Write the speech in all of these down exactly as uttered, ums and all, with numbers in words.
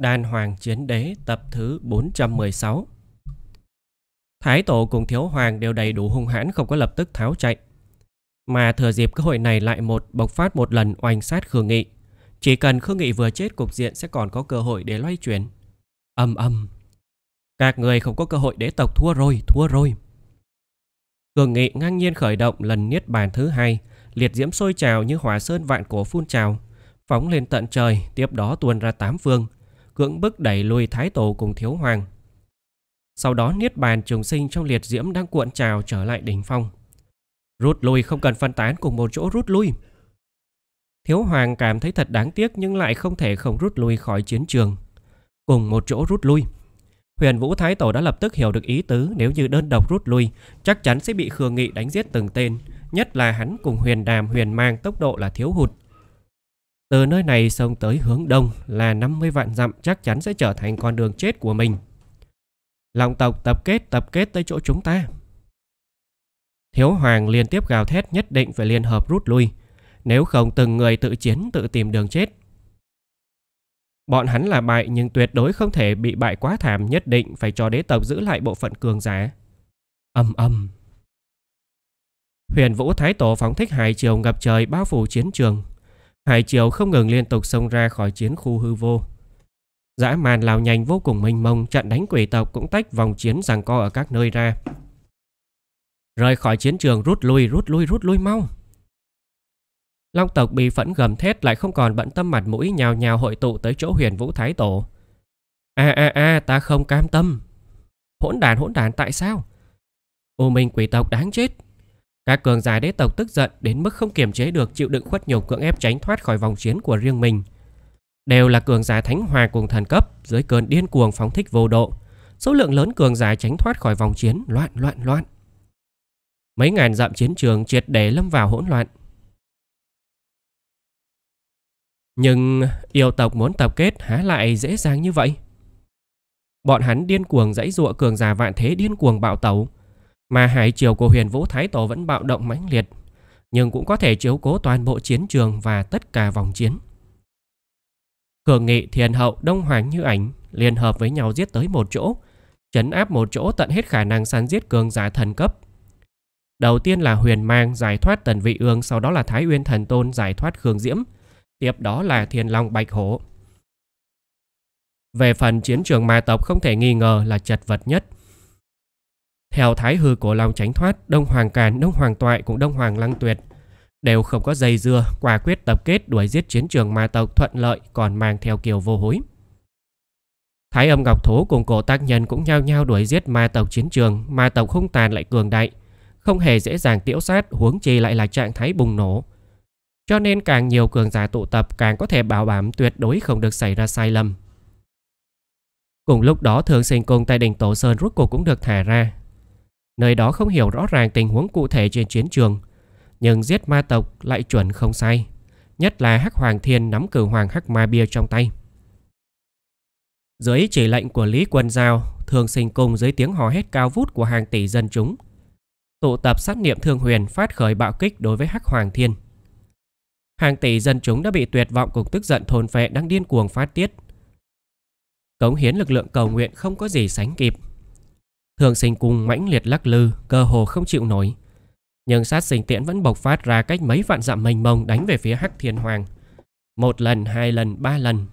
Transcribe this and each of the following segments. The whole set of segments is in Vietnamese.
Đan Hoàng Chiến Đế tập thứ bốn trăm mười sáu. Thái Tổ cùng Thiếu Hoàng đều đầy đủ hung hãn, không có lập tức tháo chạy, mà thừa dịp cơ hội này lại một bộc phát một lần oanh sát Khương Nghị. Chỉ cần Khương Nghị vừa chết, cục diện sẽ còn có cơ hội để loay chuyển. Âm âm. Các người không có cơ hội, đế tộc thua rồi, thua rồi. Khương Nghị ngang nhiên khởi động lần niết bàn thứ hai, liệt diễm sôi trào như hỏa sơn vạn cổ phun trào, phóng lên tận trời, tiếp đó tuôn ra tám phương, cưỡng bức đẩy lùi Thái Tổ cùng Thiếu Hoàng. Sau đó niết bàn trùng sinh trong liệt diễm đang cuộn trào trở lại đỉnh phong. Rút lui không cần phân tán, cùng một chỗ rút lui. Thiếu Hoàng cảm thấy thật đáng tiếc nhưng lại không thể không rút lui khỏi chiến trường. Cùng một chỗ rút lui. Huyền Vũ Thái Tổ đã lập tức hiểu được ý tứ, nếu như đơn độc rút lui, chắc chắn sẽ bị Khương Nghị đánh giết từng tên, nhất là hắn cùng Huyền Đàm Huyền Mang tốc độ là thiếu hụt. Từ nơi này xông tới hướng đông là năm mươi vạn dặm, chắc chắn sẽ trở thành con đường chết của mình. Lòng tộc tập kết, tập kết tới chỗ chúng ta. Thiếu Hoàng liên tiếp gào thét, nhất định phải liên hợp rút lui, nếu không từng người tự chiến tự tìm đường chết. Bọn hắn là bại nhưng tuyệt đối không thể bị bại quá thảm, nhất định phải cho đế tộc giữ lại bộ phận cường giả. Âm âm. Huyền Vũ Thái Tổ phóng thích hải triều ngập trời bao phủ chiến trường. Hải triều không ngừng liên tục xông ra khỏi chiến khu hư vô. Dã man lao nhanh vô cùng mênh mông, trận đánh quỷ tộc cũng tách vòng chiến giằng co ở các nơi ra. Rời khỏi chiến trường, rút lui, rút lui, rút lui mau. Long tộc bị phẫn gầm thét, lại không còn bận tâm mặt mũi, nhào nhào hội tụ tới chỗ Huyền Vũ Thái Tổ. A a a, ta không cam tâm. Hỗn đàn, hỗn đàn, tại sao? U minh quỷ tộc đáng chết. Các cường giả đế tộc tức giận đến mức không kiềm chế được, chịu đựng khuất nhục, cưỡng ép tránh thoát khỏi vòng chiến của riêng mình. Đều là cường giả thánh hòa cùng thần cấp, dưới cơn điên cuồng phóng thích vô độ, số lượng lớn cường giả tránh thoát khỏi vòng chiến, loạn loạn loạn. Mấy ngàn dặm chiến trường triệt để lâm vào hỗn loạn. Nhưng yêu tộc muốn tập kết há lại dễ dàng như vậy. Bọn hắn điên cuồng giãy giụa, cường giả vạn thế điên cuồng bạo tẩu, mà hải triều của Huyền Vũ Thái Tổ vẫn bạo động mãnh liệt, nhưng cũng có thể chiếu cố toàn bộ chiến trường và tất cả vòng chiến. Khương Nghị, Thiền Hậu, Đông Hoàng Như Ảnh liên hợp với nhau giết tới một chỗ, trấn áp một chỗ, tận hết khả năng săn giết cường giả thần cấp. Đầu tiên là Huyền Mang giải thoát Tần Vị Ương, sau đó là Thái Uyên Thần Tôn giải thoát Khương Diễm, tiếp đó là Thiên Long Bạch Hổ. Về phần chiến trường ma tộc không thể nghi ngờ là chật vật nhất. Theo Thái Hư Cổ Long tránh thoát, Đông Hoàng Càn, Đông Hoàng Toại cùng Đông Hoàng Lăng Tuyệt đều không có dây dưa, quả quyết tập kết đuổi giết chiến trường ma tộc thuận lợi, còn mang theo kiều vô hối. Thái Âm Ngọc Thú cùng Cổ Tác Nhân cũng nhao nhao đuổi giết ma tộc chiến trường, ma tộc hung tàn lại cường đại, không hề dễ dàng tiễu sát, huống chi lại là trạng thái bùng nổ. Cho nên càng nhiều cường giả tụ tập càng có thể bảo đảm tuyệt đối không được xảy ra sai lầm. Cùng lúc đó, Thường Sinh Cung tại đỉnh Tổ Sơn rốt cuộc cũng được thả ra. Nơi đó không hiểu rõ ràng tình huống cụ thể trên chiến trường, nhưng giết ma tộc lại chuẩn không sai, nhất là Hắc Hoàng Thiên nắm Cửu Hoàng Hắc Ma Bia trong tay. Dưới chỉ lệnh của Lý Quân Giao, Thường Sinh Cung dưới tiếng hò hét cao vút của hàng tỷ dân chúng, tụ tập sát niệm Thương Huyền, phát khởi bạo kích đối với Hắc Hoàng Thiên. Hàng tỷ dân chúng đã bị tuyệt vọng cùng tức giận thôn phệ, đang điên cuồng phát tiết, cống hiến lực lượng cầu nguyện không có gì sánh kịp. Thường Sinh Cung mãnh liệt lắc lư, cơ hồ không chịu nổi, nhưng sát sinh tiễn vẫn bộc phát ra cách mấy vạn dặm mênh mông, đánh về phía Hắc Thiên Hoàng. Một lần, hai lần, ba lần.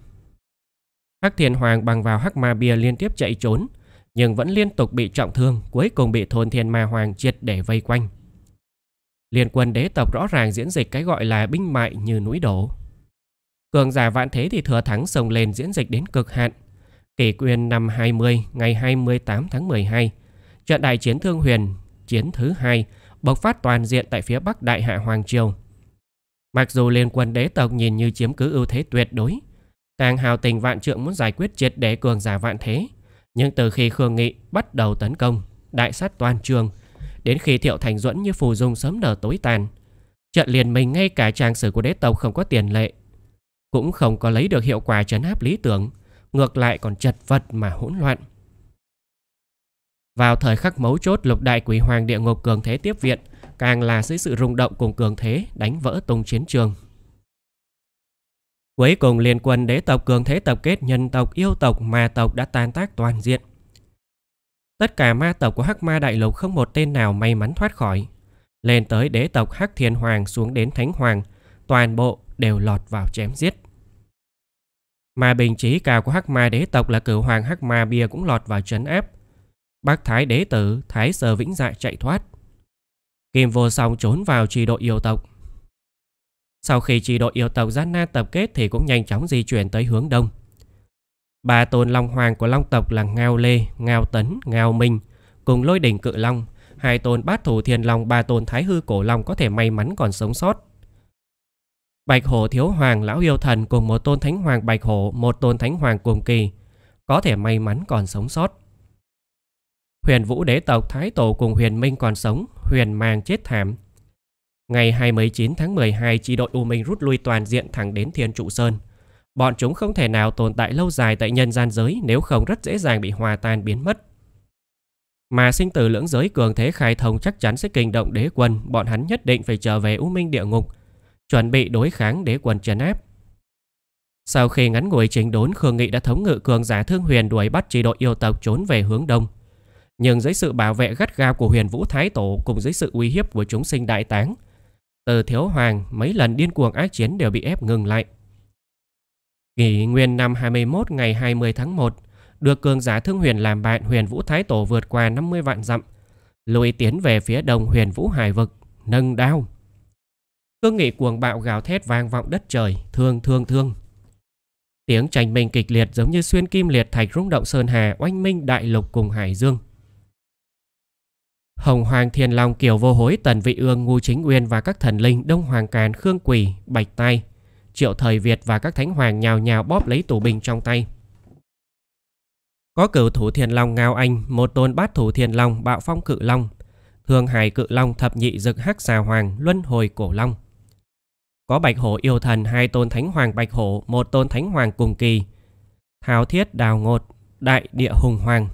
Hắc Thiên Hoàng bằng vào Hắc Ma Bia liên tiếp chạy trốn, nhưng vẫn liên tục bị trọng thương, cuối cùng bị Thôn Thiên Ma Hoàng triệt để vây quanh. Liên quân đế tộc rõ ràng diễn dịch cái gọi là binh mại như núi đổ. Cường giả vạn thế thì thừa thắng xông lên, diễn dịch đến cực hạn. Kỷ Nguyên năm hai mươi, ngày hai mươi tám tháng mười hai, trận đại chiến Thương Huyền, chiến thứ hai, bộc phát toàn diện tại phía bắc Đại Hạ Hoàng Triều. Mặc dù liên quân đế tộc nhìn như chiếm cứ ưu thế tuyệt đối, càng hào tình vạn trượng muốn giải quyết triệt để cường giả vạn thế, nhưng từ khi Khương Nghị bắt đầu tấn công, đại sát toàn trường, đến khi Thiệu Thành Duẫn như phù dung sớm nở tối tàn, trận liền mình ngay cả trang sử của đế tộc không có tiền lệ, cũng không có lấy được hiệu quả trấn áp lý tưởng, ngược lại còn chật vật mà hỗn loạn. Vào thời khắc mấu chốt, Lục Đại Quỷ Hoàng Địa Ngục cường thế tiếp viện, càng là dưới sự rung động cùng cường thế đánh vỡ tung chiến trường. Cuối cùng liên quân đế tộc, cường thế tập kết nhân tộc, yêu tộc, ma tộc đã tan tác toàn diện. Tất cả ma tộc của Hắc Ma Đại Lục không một tên nào may mắn thoát khỏi. Lên tới đế tộc Hắc Thiên Hoàng xuống đến Thánh Hoàng, toàn bộ đều lọt vào chém giết. Mà bình trí cao của Hắc Ma đế tộc là Cửu Hoàng Hắc Ma Bia cũng lọt vào trấn áp. Bác Thái đế tử Thái Sở Vĩnh Dạ chạy thoát. Kim Vô Song trốn vào chi đội yêu tộc. Sau khi chi đội yêu tộc gian nan tập kết thì cũng nhanh chóng di chuyển tới hướng đông. Ba tôn Long Hoàng của Long tộc là Ngao Lê, Ngao Tấn, Ngao Minh cùng Lôi Đỉnh Cự Long, hai tôn Bát Thủ Thiên Long, ba tôn Thái Hư Cổ Long có thể may mắn còn sống sót. Bạch Hổ Thiếu Hoàng Lão Yêu Thần cùng một tôn Thánh Hoàng Bạch Hổ, một tôn Thánh Hoàng cùng kỳ có thể may mắn còn sống sót. Huyền Vũ đế tộc Thái Tổ cùng Huyền Minh còn sống, Huyền Mang chết thảm. Ngày hai mươi chín tháng mười hai, chi đội U Minh rút lui toàn diện thẳng đến Thiên Trụ Sơn. Bọn chúng không thể nào tồn tại lâu dài tại nhân gian giới, nếu không rất dễ dàng bị hòa tan biến mất. Mà sinh tử lưỡng giới cường thế khai thông chắc chắn sẽ kinh động đế quân, bọn hắn nhất định phải trở về U Minh địa ngục, chuẩn bị đối kháng đế quân trấn áp. Sau khi ngắn ngủi trình đốn, Khương Nghị đã thống ngự cường giả Thương Huyền đuổi bắt chi đội yêu tộc trốn về hướng đông. Nhưng dưới sự bảo vệ gắt gao của Huyền Vũ Thái Tổ cùng dưới sự uy hiếp của chúng sinh đại táng, Từ Thiếu Hoàng mấy lần điên cuồng ác chiến đều bị ép ngừng lại. Kỷ nguyên năm hai mươi mốt ngày hai mươi tháng một, được cường giả Thương Huyền làm bạn, Huyền Vũ Thái Tổ vượt qua năm mươi vạn dặm, lùi tiến về phía đông Huyền Vũ Hải Vực, nâng đao. Khương Nghị cuồng bạo gào thét vang vọng đất trời, thương thương thương. Tiếng tranh minh kịch liệt giống như xuyên kim liệt thạch rung động sơn hà, oanh minh đại lục cùng hải dương. Hồng Hoàng Thiên Long, Kiều Vô Hối, Tần Vị Ương, Ngu Chính Uyên và các thần linh, Đông Hoàng Càn, Khương Quỷ, Bạch Tai, Triệu Thời Việt và các thánh hoàng nhào nhào bóp lấy tù binh trong tay. Có Cửu Thủ Thiên Long Ngao Anh, một tôn Bát Thủ Thiên Long, Bạo Phong Cự Long, Thương Hải Cự Long, Thập Nhị Dực Hắc Xà Hoàng, Luân Hồi Cổ Long. Có Bạch Hổ Yêu Thần, hai tôn Thánh Hoàng Bạch Hổ, một tôn Thánh Hoàng cùng kỳ, Thao Thiết Đào Ngột, Đại Địa Hùng Hoàng,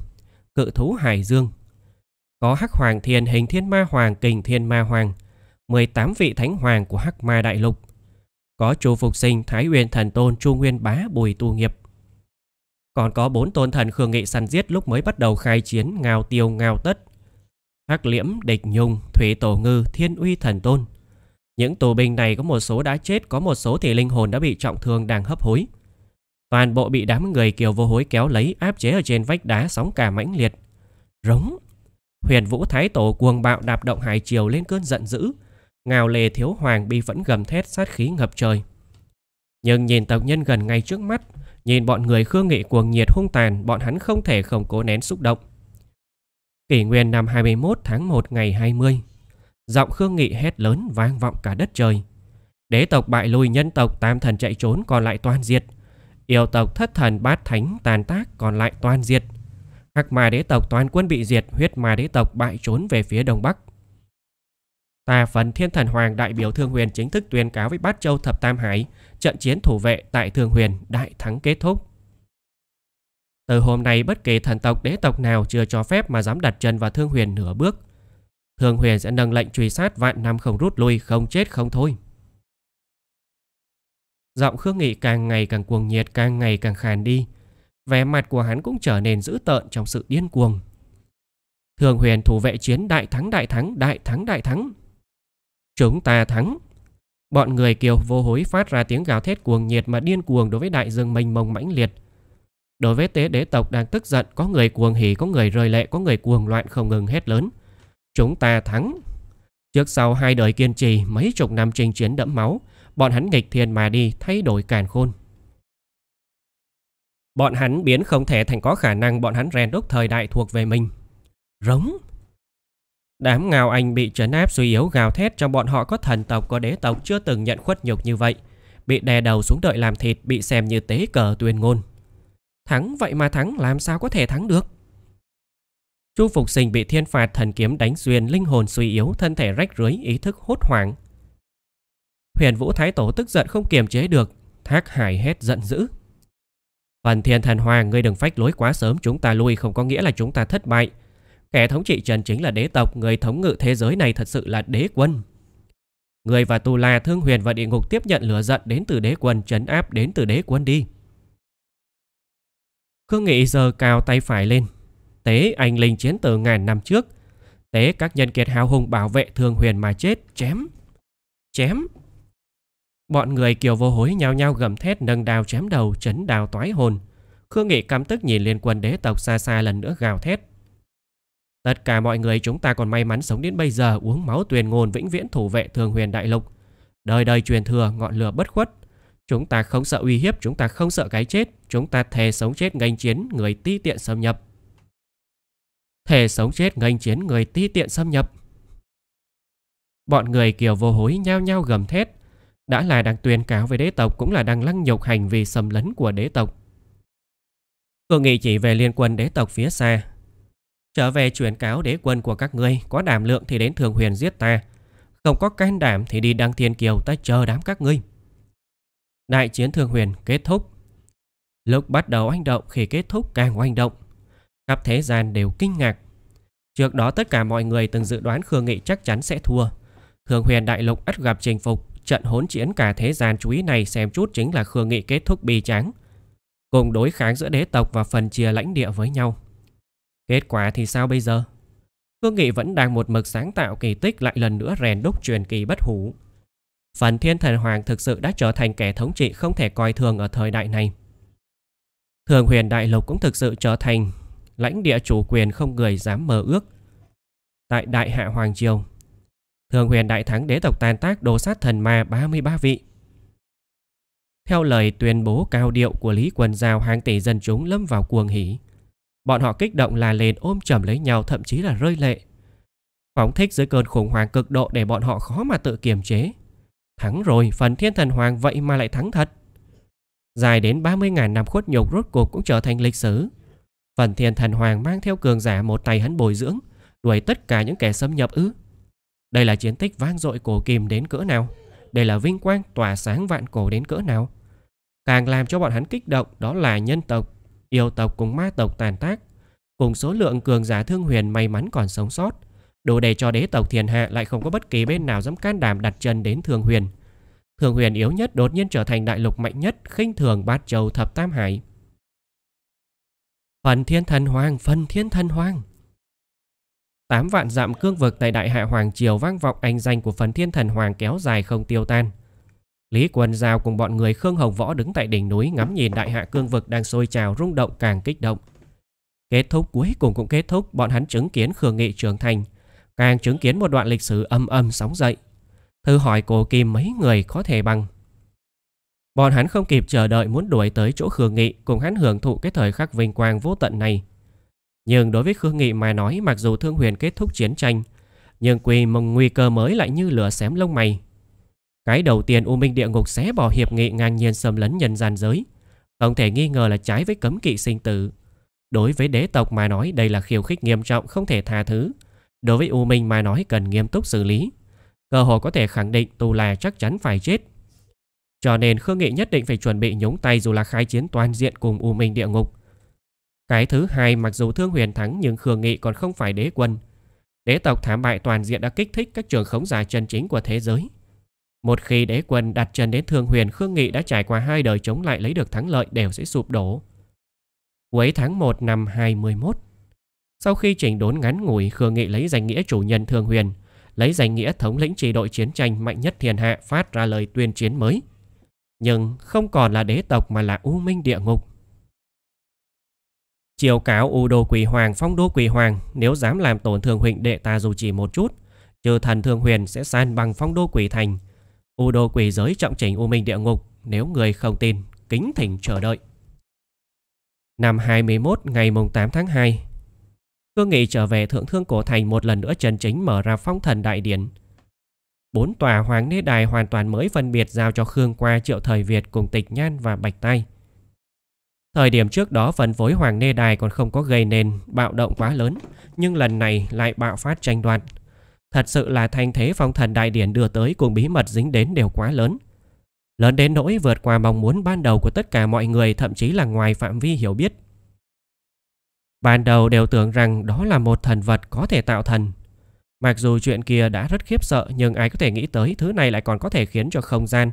Cự Thú Hải Dương. Có Hắc Hoàng Thiên, Hình Thiên Ma Hoàng, Kình Thiên Ma Hoàng, mười tám vị Thánh Hoàng của Hắc Ma Đại Lục. Có Chu Phục Sinh, Thái Huyền Thần Tôn, Chu Nguyên Bá, Bùi Tu Nghiệp. Còn có bốn tôn thần Khương Nghị săn giết lúc mới bắt đầu khai chiến, Ngao Tiêu, Ngao Tất, Hắc Liễm, Địch Nhung, Thủy Tổ Ngư, Thiên Uy Thần Tôn. Những tù binh này có một số đã chết, có một số thì linh hồn đã bị trọng thương đang hấp hối. Toàn bộ bị đám người Kiều Vô Hối kéo lấy áp chế ở trên vách đá, sóng cả mãnh liệt. Rống! Huyền Vũ Thái Tổ cuồng bạo đạp động hải triều lên cơn giận dữ, Ngao Lê Thiếu Hoàng bi vẫn gầm thét sát khí ngập trời. Nhưng nhìn tộc nhân gần ngay trước mắt, nhìn bọn người Khương Nghị cuồng nhiệt hung tàn, bọn hắn không thể không cố nén xúc động. Kỷ nguyên năm hai mươi mốt tháng một ngày hai mươi, giọng Khương Nghị hét lớn vang vọng cả đất trời. Đế tộc bại lui, nhân tộc tam thần chạy trốn còn lại toàn diệt, yêu tộc thất thần bát thánh tàn tác còn lại toàn diệt. Hắc Ma đế tộc toàn quân bị diệt, Huyết Ma đế tộc bại trốn về phía đông bắc. Tà Phần Thiên Thần Hoàng đại biểu Thương Huyền chính thức tuyên cáo với Bát Châu Thập Tam Hải, trận chiến thủ vệ tại Thương Huyền đại thắng kết thúc. Từ hôm nay, bất kỳ thần tộc đế tộc nào chưa cho phép mà dám đặt chân vào Thương Huyền nửa bước, Thương Huyền sẽ nâng lệnh truy sát vạn năm không rút lui, không chết không thôi. Giọng Khương Nghị càng ngày càng cuồng nhiệt, càng ngày càng khàn đi. Vẻ mặt của hắn cũng trở nên dữ tợn trong sự điên cuồng. Thương Huyền thủ vệ chiến đại thắng, đại thắng, đại thắng, đại thắng. Chúng ta thắng. Bọn người Kiều Vô Hối phát ra tiếng gào thét cuồng nhiệt mà điên cuồng đối với đại dương mênh mông mãnh liệt. Đối với tế đế tộc đang tức giận, có người cuồng hỉ, có người rơi lệ, có người cuồng loạn không ngừng hét lớn. Chúng ta thắng. Trước sau hai đời kiên trì, mấy chục năm chinh chiến đẫm máu, bọn hắn nghịch thiên mà đi, thay đổi càn khôn. Bọn hắn biến không thể thành có khả năng, bọn hắn rèn đúc thời đại thuộc về mình. Rống! Đám Ngao Anh bị trấn áp suy yếu gào thét, trong bọn họ có thần tộc, có đế tộc chưa từng nhận khuất nhục như vậy. Bị đè đầu xuống đợi làm thịt, bị xem như tế cờ tuyên ngôn. Thắng vậy mà thắng, làm sao có thể thắng được? Chu Phục Sinh bị thiên phạt thần kiếm đánh xuyên, linh hồn suy yếu, thân thể rách rưới, ý thức hốt hoảng. Huyền Vũ Thái Tổ tức giận không kiềm chế được, Thác Hải hét giận dữ. Phần Thiên Thần Hoàng, ngươi đừng phách lối quá sớm, chúng ta lui không có nghĩa là chúng ta thất bại. Kẻ thống trị trần chính là đế tộc, người thống ngự thế giới này thật sự là đế quân. Người và tù là Thương Huyền và Địa Ngục tiếp nhận lửa giận đến từ đế quân, trấn áp đến từ đế quân đi. Khương Nghị giờ cào tay phải lên, tế anh linh chiến từ ngàn năm trước, tế các nhân kiệt hào hùng bảo vệ Thương Huyền mà chết. Chém, chém. Bọn người Kiều Vô Hối nhao nhao gầm thét, nâng đao chém đầu, chấn đao toái hồn. Khương Nghị căm tức nhìn liên quân đế tộc xa xa, lần nữa gào thét. Tất cả mọi người chúng ta còn may mắn sống đến bây giờ, uống máu Tuyền Ngôn, vĩnh viễn thủ vệ Thương Huyền đại lục. Đời đời truyền thừa, ngọn lửa bất khuất. Chúng ta không sợ uy hiếp, chúng ta không sợ cái chết. Chúng ta thề sống chết nghênh chiến người ti tiện xâm nhập. Thề sống chết nghênh chiến người ti tiện xâm nhập. Bọn người Kiều Vô Hối nhao nhao gầm thét. Đã là đang tuyên cáo về đế tộc, cũng là đang lăng nhục hành vi xâm lấn của đế tộc. Khương Nghị chỉ về liên quân đế tộc phía xa. Trở về truyền cáo đế quân của các ngươi, có đảm lượng thì đến Thương Huyền giết ta, không có can đảm thì đi Đăng Thiên Kiều, ta chờ đám các ngươi. Đại chiến Thương Huyền kết thúc. Lúc bắt đầu oanh động, khi kết thúc càng oanh động. Khắp thế gian đều kinh ngạc. Trước đó tất cả mọi người từng dự đoán Khương Nghị chắc chắn sẽ thua. Thương Huyền đại lục ắt gặp chinh phục. Trận hỗn chiến cả thế gian chú ý này xem chút chính là Khương Nghị kết thúc bi tráng, cùng đối kháng giữa đế tộc và phần chia lãnh địa với nhau. Kết quả thì sao bây giờ? Khương Nghị vẫn đang một mực sáng tạo kỳ tích, lại lần nữa rèn đúc truyền kỳ bất hủ. Phần Thiên Thần Hoàng thực sự đã trở thành kẻ thống trị không thể coi thường ở thời đại này. Thương Huyền đại lục cũng thực sự trở thành lãnh địa chủ quyền không người dám mơ ước. Tại Đại Hạ Hoàng Triều, Thương Huyền đại thắng đế tộc, tan tác đồ sát thần ma ba mươi ba vị. Theo lời tuyên bố cao điệu của Lý Quần Giao, hàng tỷ dân chúng lâm vào cuồng hỉ. Bọn họ kích động là lên, ôm chầm lấy nhau, thậm chí là rơi lệ. Phóng thích dưới cơn khủng hoảng cực độ để bọn họ khó mà tự kiềm chế. Thắng rồi, Phần Thiên Thần Hoàng vậy mà lại thắng thật. Dài đến ba mươi nghìn năm khuất nhục rốt cuộc cũng trở thành lịch sử. Phần Thiên Thần Hoàng mang theo cường giả một tay hắn bồi dưỡng, đuổi tất cả những kẻ xâm nhập ư? Đây là chiến tích vang dội cổ kim đến cỡ nào? Đây là vinh quang tỏa sáng vạn cổ đến cỡ nào? Càng làm cho bọn hắn kích động đó là nhân tộc, yêu tộc cùng ma tộc tàn tác, cùng số lượng cường giả Thương Huyền may mắn còn sống sót, đủ để cho đế tộc thiên hạ lại không có bất kỳ bên nào dám can đảm đặt chân đến Thương Huyền. Thương Huyền yếu nhất đột nhiên trở thành đại lục mạnh nhất, khinh thường bát châu thập tam hải. Phần Thiên Thần Hoàng, Phần Thiên Thần Hoàng. Tám vạn dặm cương vực tại Đại Hạ Hoàng Triều vang vọng anh danh của Phần Thiên Thần Hoàng kéo dài không tiêu tan. Lý Quần Giao cùng bọn người Khương Hồng Võ đứng tại đỉnh núi ngắm nhìn Đại Hạ cương vực đang sôi trào rung động càng kích động. Kết thúc cuối cùng cũng kết thúc, bọn hắn chứng kiến Khương Nghị trưởng thành, càng chứng kiến một đoạn lịch sử âm âm sóng dậy. Thử hỏi cổ kim mấy người có thể bằng. Bọn hắn không kịp chờ đợi muốn đuổi tới chỗ Khương Nghị cùng hắn hưởng thụ cái thời khắc vinh quang vô tận này. Nhưng đối với Khương Nghị mà nói, mặc dù Thương Huyền kết thúc chiến tranh, nhưng quy mô nguy cơ mới lại như lửa xém lông mày. Cái đầu tiên, U Minh Địa Ngục xé bỏ hiệp nghị ngang nhiên xâm lấn nhân gian giới, không thể nghi ngờ là trái với cấm kỵ sinh tử. Đối với đế tộc mà nói đây là khiêu khích nghiêm trọng không thể tha thứ. Đối với U Minh mà nói cần nghiêm túc xử lý. Cơ hội có thể khẳng định tù là chắc chắn phải chết. Cho nên Khương Nghị nhất định phải chuẩn bị nhúng tay, dù là khai chiến toàn diện cùng U Minh Địa Ngục. Cái thứ hai, mặc dù Thương Huyền thắng nhưng Khương Nghị còn không phải đế quân. Đế tộc thảm bại toàn diện đã kích thích các trường khống giả chân chính của thế giới. Một khi đế quân đặt chân đến Thương Huyền, Khương Nghị đã trải qua hai đời chống lại lấy được thắng lợi đều sẽ sụp đổ. Cuối tháng một năm hai mươi mốt, sau khi chỉnh đốn ngắn ngủi, Khương Nghị lấy danh nghĩa chủ nhân Thương Huyền, lấy danh nghĩa thống lĩnh chỉ đội chiến tranh mạnh nhất thiên hạ phát ra lời tuyên chiến mới. Nhưng không còn là đế tộc mà là U Minh Địa Ngục. Chiều cáo U Đô Quỷ Hoàng, Phong Đô Quỷ Hoàng, nếu dám làm tổn thương huynh đệ ta dù chỉ một chút, trừ thần Thương Huyền sẽ san bằng Phong Đô Quỷ Thành. U Đô Quỷ Giới trọng chỉnh U Minh Địa Ngục, nếu người không tin, kính thỉnh chờ đợi. Năm hai mươi mốt, ngày tám tháng hai, Khương Nghị trở về Thượng Thương Cổ Thành, một lần nữa chân chính mở ra phong thần đại điển. Bốn tòa hoàng đế đài hoàn toàn mới phân biệt giao cho Khương Qua, Triệu Thời Việt cùng Tịch Nhan và Bạch Tai. Thời điểm trước đó phân phối hoàng đế đài còn không có gây nên bạo động quá lớn, nhưng lần này lại bạo phát tranh đoạt. Thật sự là thanh thế phong thần đại điển đưa tới cùng bí mật dính đến đều quá lớn. Lớn đến nỗi vượt qua mong muốn ban đầu của tất cả mọi người, thậm chí là ngoài phạm vi hiểu biết. Ban đầu đều tưởng rằng đó là một thần vật có thể tạo thần. Mặc dù chuyện kia đã rất khiếp sợ, nhưng ai có thể nghĩ tới thứ này lại còn có thể khiến cho không gian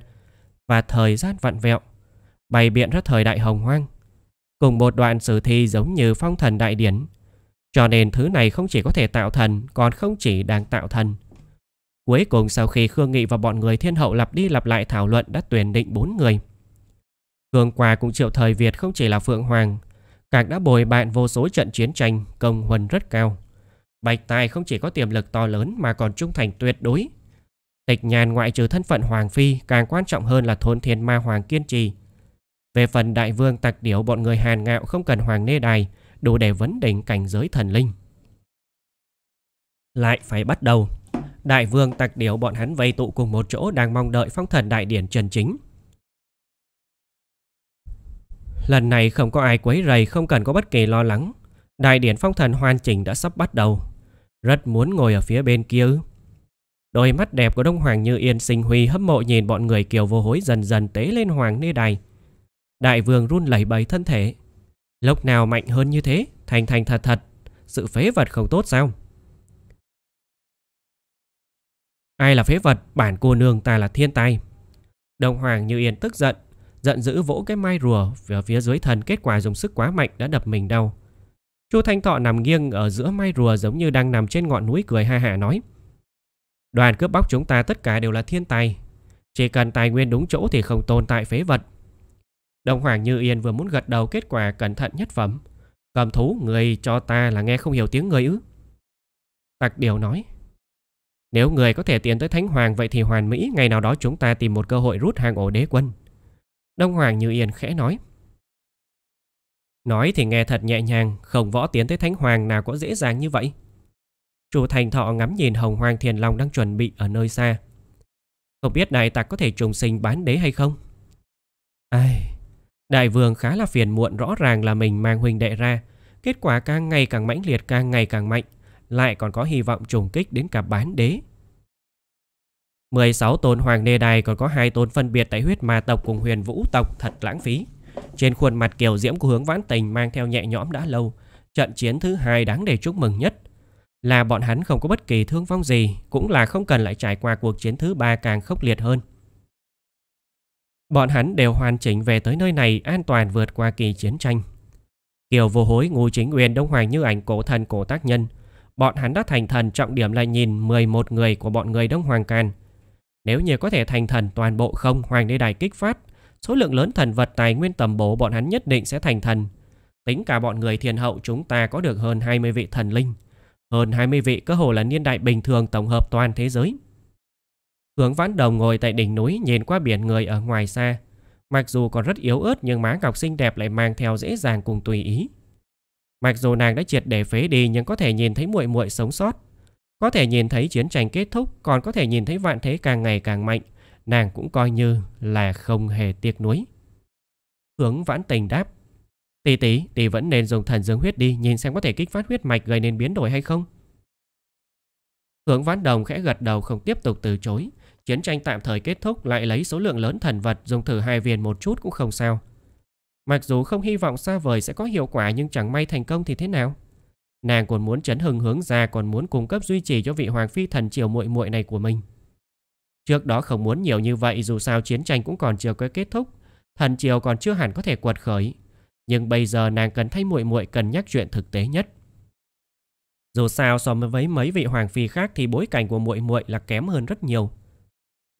và thời gian vặn vẹo, bày biện ra thời đại hồng hoang cùng một đoạn sử thi giống như phong thần đại điển. Cho nên thứ này không chỉ có thể tạo thần, còn không chỉ đang tạo thần. Cuối cùng sau khi Khương Nghị và bọn người thiên hậu lặp đi lặp lại thảo luận đã tuyển định bốn người. Khương Qua cũng triệu thời Việt không chỉ là Phượng Hoàng, càng đã bồi bạn vô số trận chiến tranh, công huân rất cao. Bạch Tài không chỉ có tiềm lực to lớn mà còn trung thành tuyệt đối. Tịch Nhàn ngoại trừ thân phận Hoàng Phi, càng quan trọng hơn là thôn thiên ma Hoàng kiên trì. Về phần Đại Vương Tạc Điểu, bọn người hàn ngạo không cần Hoàng Nê Đài, đủ để vấn đỉnh cảnh giới thần linh. Lại phải bắt đầu. Đại Vương Tạc Điểu bọn hắn vây tụ cùng một chỗ, đang mong đợi phong thần đại điển trần chính. Lần này không có ai quấy rầy, không cần có bất kỳ lo lắng. Đại điển phong thần hoàn chỉnh đã sắp bắt đầu. Rất muốn ngồi ở phía bên kia. Đôi mắt đẹp của Đông Hoàng Như Yên Sinh Huy hâm mộ nhìn bọn người Kiều Vô Hối dần dần tế lên Hoàng Nê Đài. Đại vương run lẩy bẩy thân thể. Lúc nào mạnh hơn như thế? Thành thành thật thật, sự phế vật không tốt sao? Ai là phế vật? Bản cô nương ta là thiên tài. Đông Hoàng Như Yên tức giận, giận dữ vỗ cái mai rùa về phía dưới thần, kết quả dùng sức quá mạnh đã đập mình đau. Chu Thanh Thọ nằm nghiêng ở giữa mai rùa, giống như đang nằm trên ngọn núi, cười ha hả nói: đoàn cướp bóc chúng ta tất cả đều là thiên tài, chỉ cần tài nguyên đúng chỗ thì không tồn tại phế vật. Đông Hoàng Như Yên vừa muốn gật đầu, kết quả cẩn thận nhất phẩm. Cầm thú, người cho ta là nghe không hiểu tiếng người ư? Tạc Điều nói: nếu người có thể tiến tới Thánh Hoàng vậy thì hoàn mỹ, ngày nào đó chúng ta tìm một cơ hội rút hàng ổ đế quân. Đông Hoàng Như Yên khẽ nói. Nói thì nghe thật nhẹ nhàng, Khổng Võ tiến tới Thánh Hoàng nào có dễ dàng như vậy. Chu Thành Thọ ngắm nhìn Hồng Hoàng Thiền Long đang chuẩn bị ở nơi xa. Không biết đại tặc có thể trùng sinh bán đế hay không? Ai... Đại vương khá là phiền muộn, rõ ràng là mình mang huynh đệ ra, kết quả càng ngày càng mãnh liệt, càng ngày càng mạnh, lại còn có hy vọng trùng kích đến cả bán đế. mười sáu tôn Hoàng Nê Đài còn có hai tôn phân biệt tại huyết ma tộc cùng huyền vũ tộc, thật lãng phí. Trên khuôn mặt kiều diễm của Hướng Vãn Tình mang theo nhẹ nhõm đã lâu. Trận chiến thứ hai đáng để chúc mừng nhất là bọn hắn không có bất kỳ thương vong gì, cũng là không cần lại trải qua cuộc chiến thứ ba càng khốc liệt hơn. Bọn hắn đều hoàn chỉnh về tới nơi này, an toàn vượt qua kỳ chiến tranh. Kiều Vô Hối, Ngô Chính Uyên, Đông Hoàng Như Ảnh, Cổ Thần, Cổ Tác Nhân, bọn hắn đã thành thần, trọng điểm là nhìn mười một người của bọn người Đông Hoàng Càn. Nếu như có thể thành thần toàn bộ không, Hoàng Đế Đài kích phát, số lượng lớn thần vật tài nguyên tầm bổ, bọn hắn nhất định sẽ thành thần. Tính cả bọn người Thiền Hậu, chúng ta có được hơn hai mươi vị thần linh. Hơn hai mươi vị cơ hồ là niên đại bình thường tổng hợp toàn thế giới. Hướng Vãn Đồng ngồi tại đỉnh núi nhìn qua biển người ở ngoài xa. Mặc dù còn rất yếu ớt nhưng má ngọc xinh đẹp lại mang theo dễ dàng cùng tùy ý. Mặc dù nàng đã triệt để phế đi nhưng có thể nhìn thấy muội muội sống sót, có thể nhìn thấy chiến tranh kết thúc, còn có thể nhìn thấy vạn thế càng ngày càng mạnh, nàng cũng coi như là không hề tiếc nuối. Hướng Vãn Tình đáp: Tỷ tỷ, tỷ vẫn nên dùng thần dương huyết đi, nhìn xem có thể kích phát huyết mạch gây nên biến đổi hay không. Hướng Vãn Đồng khẽ gật đầu, không tiếp tục từ chối. Chiến tranh tạm thời kết thúc, lại lấy số lượng lớn thần vật, dùng thử hai viên một chút cũng không sao. Mặc dù không hy vọng xa vời sẽ có hiệu quả, nhưng chẳng may thành công thì thế nào? Nàng còn muốn chấn hưng Hướng ra, còn muốn cung cấp duy trì cho vị hoàng phi thần triều muội muội này của mình. Trước đó không muốn nhiều như vậy, dù sao chiến tranh cũng còn chưa có kết thúc, thần triều còn chưa hẳn có thể quật khởi, nhưng bây giờ nàng cần thay muội muội cân nhắc chuyện thực tế nhất. Dù sao so với mấy vị hoàng phi khác thì bối cảnh của muội muội là kém hơn rất nhiều.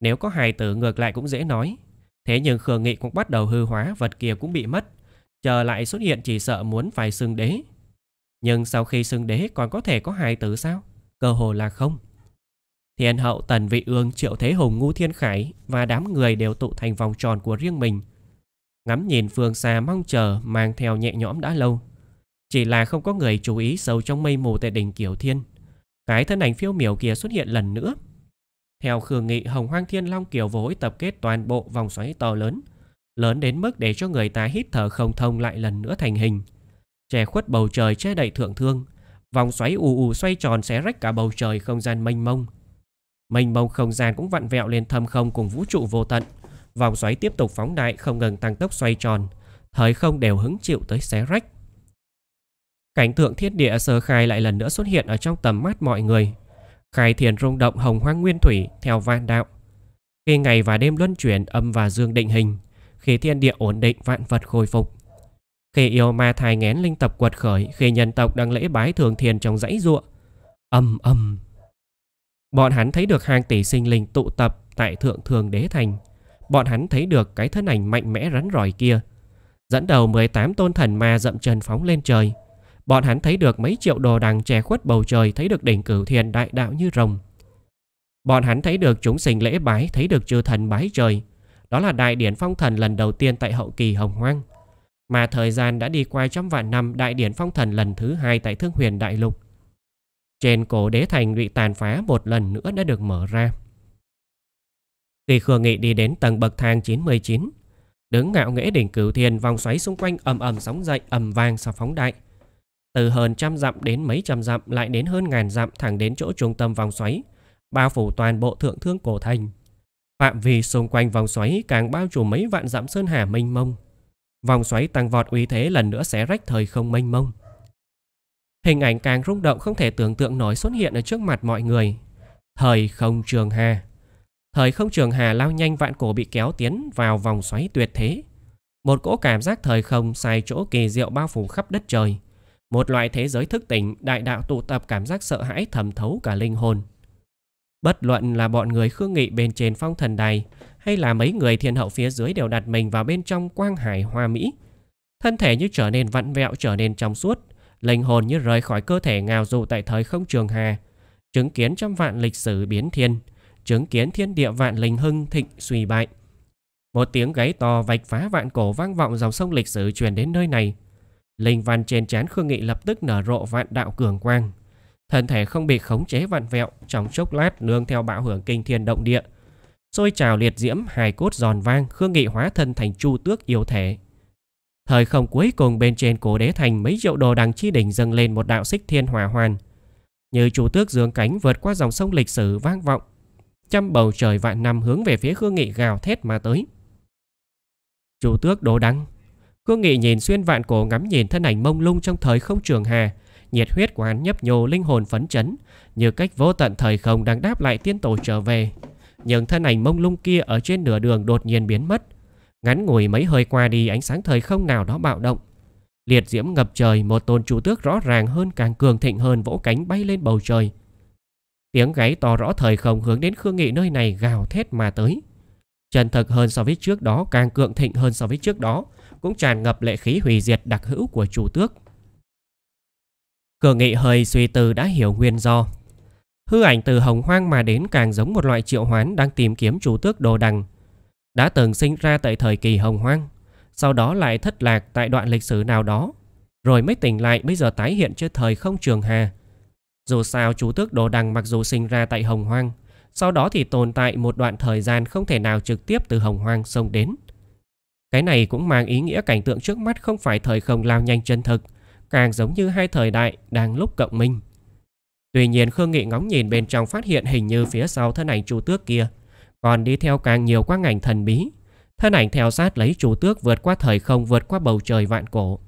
Nếu có hài tử ngược lại cũng dễ nói. Thế nhưng Khương Nghị cũng bắt đầu hư hóa, vật kia cũng bị mất, chờ lại xuất hiện chỉ sợ muốn phải xưng đế. Nhưng sau khi xưng đế còn có thể có hài tử sao? Cơ hồ là không. Thiên hậu Tần Vị Ương, Triệu Thế Hùng, Ngô Thiên Khải và đám người đều tụ thành vòng tròn của riêng mình, ngắm nhìn phương xa mong chờ mang theo nhẹ nhõm đã lâu. Chỉ là không có người chú ý sâu trong mây mù tại đỉnh Kiểu Thiên, cái thân ảnh phiêu miểu kia xuất hiện lần nữa. Theo Khương Nghị, Hồng Hoang Thiên Long, Kiều Vô Hối tập kết toàn bộ vòng xoáy to lớn, lớn đến mức để cho người ta hít thở không thông, lại lần nữa thành hình, che khuất bầu trời, che đậy thượng thương. Vòng xoáy ù ù xoay tròn, xé rách cả bầu trời, không gian mênh mông. Mênh mông không gian cũng vặn vẹo lên thâm không cùng vũ trụ vô tận. Vòng xoáy tiếp tục phóng đại, không ngừng tăng tốc xoay tròn, thời không đều hứng chịu tới xé rách. Cảnh tượng thiên địa sơ khai lại lần nữa xuất hiện ở trong tầm mắt mọi người. khai thiền rung động hồng hoang nguyên thủy theo vạn đạo. Khi ngày và đêm luân chuyển âm và dương định hình, khi thiên địa ổn định vạn vật khôi phục. Khi yêu ma thai nghén linh tập quật khởi, khi nhân tộc đang lễ bái thường thiền trong dãy ruộng. Âm âm. Bọn hắn thấy được hàng tỷ sinh linh tụ tập tại Thượng Thường Đế Thành. Bọn hắn thấy được cái thân ảnh mạnh mẽ rắn rỏi kia, dẫn đầu mười tám tôn thần ma dậm chân phóng lên trời. Bọn hắn thấy được mấy triệu đồ đằng che khuất bầu trời, thấy được đỉnh Cửu Thiên đại đạo như rồng. Bọn hắn thấy được chúng sinh lễ bái, thấy được chư thần bái trời. Đó là đại điển phong thần lần đầu tiên tại hậu kỳ hồng hoang. Mà thời gian đã đi qua trăm vạn năm, đại điển phong thần lần thứ hai tại Thương Huyền đại lục. Trên cổ đế thành bị tàn phá một lần nữa đã được mở ra. Khi Khương Nghị đi đến tầng bậc thang chín mươi chín, đứng ngạo nghễ đỉnh Cửu Thiên, vòng xoáy xung quanh ầm ầm sóng dậy, ầm vang sau phóng đại. Từ hơn trăm dặm đến mấy trăm dặm, lại đến hơn ngàn dặm, thẳng đến chỗ trung tâm vòng xoáy, bao phủ toàn bộ Thượng Thương cổ thành. Phạm vi xung quanh vòng xoáy càng bao trùm mấy vạn dặm sơn hà mênh mông. Vòng xoáy tăng vọt uy thế lần nữa xé rách thời không mênh mông. Hình ảnh càng rung động không thể tưởng tượng nổi xuất hiện ở trước mặt mọi người. Thời không trường hà. Thời không trường hà lao nhanh vạn cổ bị kéo tiến vào vòng xoáy tuyệt thế. Một cỗ cảm giác thời không sai chỗ kỳ diệu bao phủ khắp đất trời. Một loại thế giới thức tỉnh, đại đạo tụ tập cảm giác sợ hãi thẩm thấu cả linh hồn. Bất luận là bọn người Khương Nghị bên trên phong thần đài, hay là mấy người thiên hậu phía dưới đều đặt mình vào bên trong quang hải hoa mỹ. Thân thể như trở nên vặn vẹo, trở nên trong suốt. Linh hồn như rời khỏi cơ thể ngào du tại thời không trường hà. Chứng kiến trăm vạn lịch sử biến thiên. Chứng kiến thiên địa vạn linh hưng thịnh suy bại. Một tiếng gáy to vạch phá vạn cổ vang vọng dòng sông lịch sử truyền đến nơi này. Linh văn trên trán Khương Nghị lập tức nở rộ vạn đạo cường quang. Thân thể không bị khống chế vặn vẹo, trong chốc lát nương theo bạo hưởng kinh thiên động địa. Xôi trào liệt diễm, hài cốt giòn vang, Khương Nghị hóa thân thành chu tước yêu thể. Thời không cuối cùng bên trên cổ đế thành, mấy triệu đồ đằng chi đỉnh dâng lên một đạo xích thiên hỏa hoàn. Như chu tước dương cánh vượt qua dòng sông lịch sử vang vọng. Trăm bầu trời vạn năm hướng về phía Khương Nghị gào thét mà tới. Chu tước đồ đằng. Khương Nghị nhìn xuyên vạn cổ, ngắm nhìn thân ảnh mông lung trong thời không trường hà. Nhiệt huyết của hắn nhấp nhô, linh hồn phấn chấn, như cách vô tận thời không đang đáp lại tiên tổ trở về. Nhưng thân ảnh mông lung kia ở trên nửa đường đột nhiên biến mất. Ngắn ngủi mấy hơi qua đi, ánh sáng thời không nào đó bạo động. Liệt diễm ngập trời, một tôn chu tước rõ ràng hơn, càng cường thịnh hơn, vỗ cánh bay lên bầu trời. Tiếng gáy to rõ thời không hướng đến Khương Nghị nơi này gào thét mà tới. Chân thực hơn so với trước đó, càng cường thịnh hơn so với trước đó, cũng tràn ngập lệ khí hủy diệt đặc hữu của chu tước. Khương Nghị hơi suy tư đã hiểu nguyên do. Hư ảnh từ hồng hoang mà đến càng giống một loại triệu hoán đang tìm kiếm chu tước đồ đằng. Đã từng sinh ra tại thời kỳ hồng hoang, sau đó lại thất lạc tại đoạn lịch sử nào đó, rồi mới tỉnh lại bây giờ tái hiện trên thời không trường hà. Dù sao chu tước đồ đằng mặc dù sinh ra tại hồng hoang, sau đó thì tồn tại một đoạn thời gian không thể nào trực tiếp từ hồng hoang xông đến. Cái này cũng mang ý nghĩa cảnh tượng trước mắt không phải thời không lao nhanh chân thực, càng giống như hai thời đại đang lúc cộng minh. Tuy nhiên Khương Nghị ngóng nhìn bên trong phát hiện hình như phía sau thân ảnh chu tước kia còn đi theo càng nhiều quang ảnh thần bí. Thân ảnh theo sát lấy chu tước vượt qua thời không, vượt qua bầu trời vạn cổ.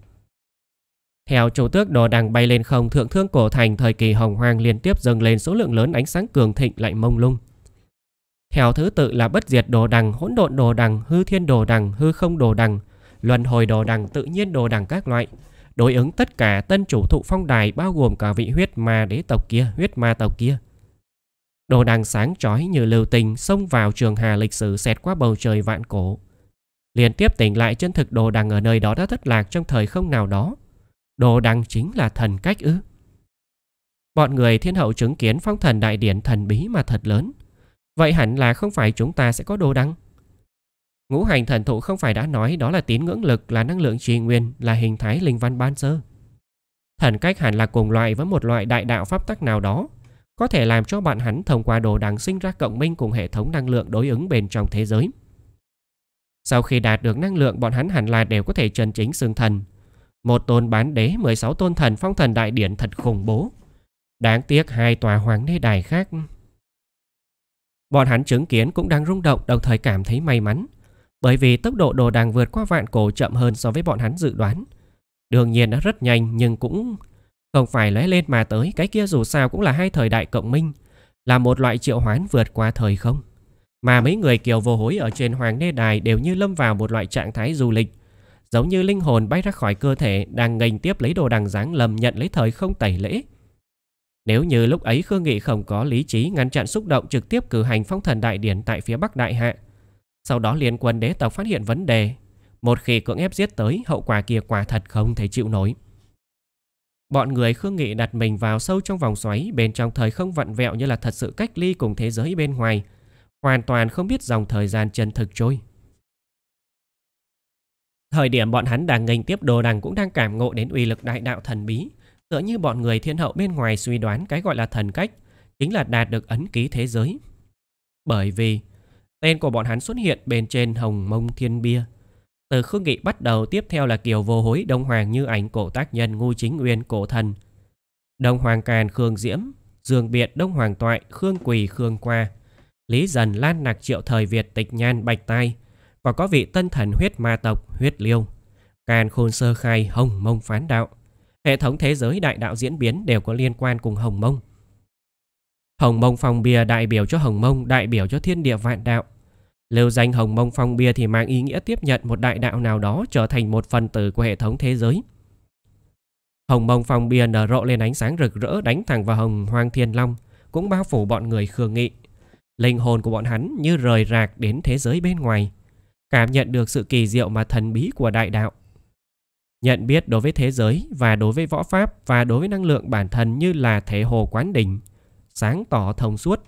Theo chu tước đồ đằng bay lên không, Thượng Thương cổ thành thời kỳ hồng hoang liên tiếp dâng lên số lượng lớn ánh sáng cường thịnh lại mông lung. Theo thứ tự là bất diệt đồ đằng, hỗn độn đồ đằng, hư thiên đồ đằng, hư không đồ đằng, luân hồi đồ đằng, tự nhiên đồ đằng các loại. Đối ứng tất cả tân chủ thụ phong đài, bao gồm cả vị huyết ma đế tộc kia, huyết ma tộc kia. Đồ đằng sáng chói như lưu tình xông vào trường hà lịch sử, xẹt qua bầu trời vạn cổ. Liên tiếp tỉnh lại chân thực đồ đằng ở nơi đó đã thất lạc trong thời không nào đó. Đồ đằng chính là thần cách ư? Bọn người thiên hậu chứng kiến phong thần đại điển thần bí mà thật lớn. Vậy hẳn là không phải chúng ta sẽ có đồ đằng. Ngũ hành thần thụ không phải đã nói đó là tín ngưỡng lực, là năng lượng tri nguyên, là hình thái linh văn ban sơ. Thần cách hẳn là cùng loại với một loại đại đạo pháp tắc nào đó, có thể làm cho bọn hắn thông qua đồ đằng sinh ra cộng minh cùng hệ thống năng lượng đối ứng bên trong thế giới. Sau khi đạt được năng lượng, bọn hắn hẳn là đều có thể chân chính xưng thần. Một tôn bán đế, mười sáu tôn thần, phong thần đại điển thật khủng bố. Đáng tiếc hai tòa hoàng đế đài khác. Bọn hắn chứng kiến cũng đang rung động, đồng thời cảm thấy may mắn. Bởi vì tốc độ đồ đằng vượt qua vạn cổ chậm hơn so với bọn hắn dự đoán. Đương nhiên nó rất nhanh nhưng cũng không phải lóe lên mà tới. Cái kia dù sao cũng là hai thời đại cộng minh. là một loại triệu hoán vượt qua thời không. Mà mấy người Kiều Vô Hối ở trên Hoàng Đế Đài đều như lâm vào một loại trạng thái du lịch, giống như linh hồn bay ra khỏi cơ thể đang nghênh tiếp lấy đồ đằng giáng lầm nhận lấy thời không tẩy lễ. Nếu như lúc ấy Khương Nghị không có lý trí ngăn chặn xúc động trực tiếp cử hành phong thần đại điển tại phía Bắc Đại Hạ, sau đó liên quân đế tộc phát hiện vấn đề, một khi cưỡng ép giết tới, hậu quả kia quả thật không thể chịu nổi. Bọn người Khương Nghị đặt mình vào sâu trong vòng xoáy bên trong thời không vặn vẹo như là thật sự cách ly cùng thế giới bên ngoài, hoàn toàn không biết dòng thời gian chân thực trôi. Thời điểm bọn hắn đang nghênh tiếp đồ đằng cũng đang cảm ngộ đến uy lực đại đạo thần bí, tựa như bọn người thiên hậu bên ngoài suy đoán cái gọi là thần cách chính là đạt được ấn ký thế giới. Bởi vì tên của bọn hắn xuất hiện bên trên Hồng Mông Thiên Bia. Từ Khương Nghị bắt đầu, tiếp theo là Kiều Vô Hối, Đông Hoàng Như Ảnh, Cổ Tác Nhân, Ngu Chính Uyên, Cổ Thần, Đông Hoàng Càn, Khương Diễm, Dương Biện, Đông Hoàng Toại, Khương Quỳ, Khương Qua, Lý Dần, Lan Nặc, Triệu Thời Việt, Tịch Nhan, Bạch Tai, và có vị tân thần huyết ma tộc Huyết Liêu, Càn Khôn Sơ Khai, Hồng Mông Phán Đạo. Hệ thống thế giới đại đạo diễn biến đều có liên quan cùng Hồng Mông. Hồng Mông Phong Bia đại biểu cho Hồng Mông, đại biểu cho thiên địa vạn đạo. Lưu danh Hồng Mông Phong Bia thì mang ý nghĩa tiếp nhận một đại đạo nào đó trở thành một phần tử của hệ thống thế giới. Hồng Mông Phong Bia nở rộ lên ánh sáng rực rỡ, đánh thẳng vào Hồng Hoang Thiên Long, cũng bao phủ bọn người Khương Nghị. Linh hồn của bọn hắn như rời rạc đến thế giới bên ngoài, cảm nhận được sự kỳ diệu mà thần bí của đại đạo. Nhận biết đối với thế giới và đối với võ pháp và đối với năng lượng bản thân như là thể hồ quán đỉnh, sáng tỏ thông suốt,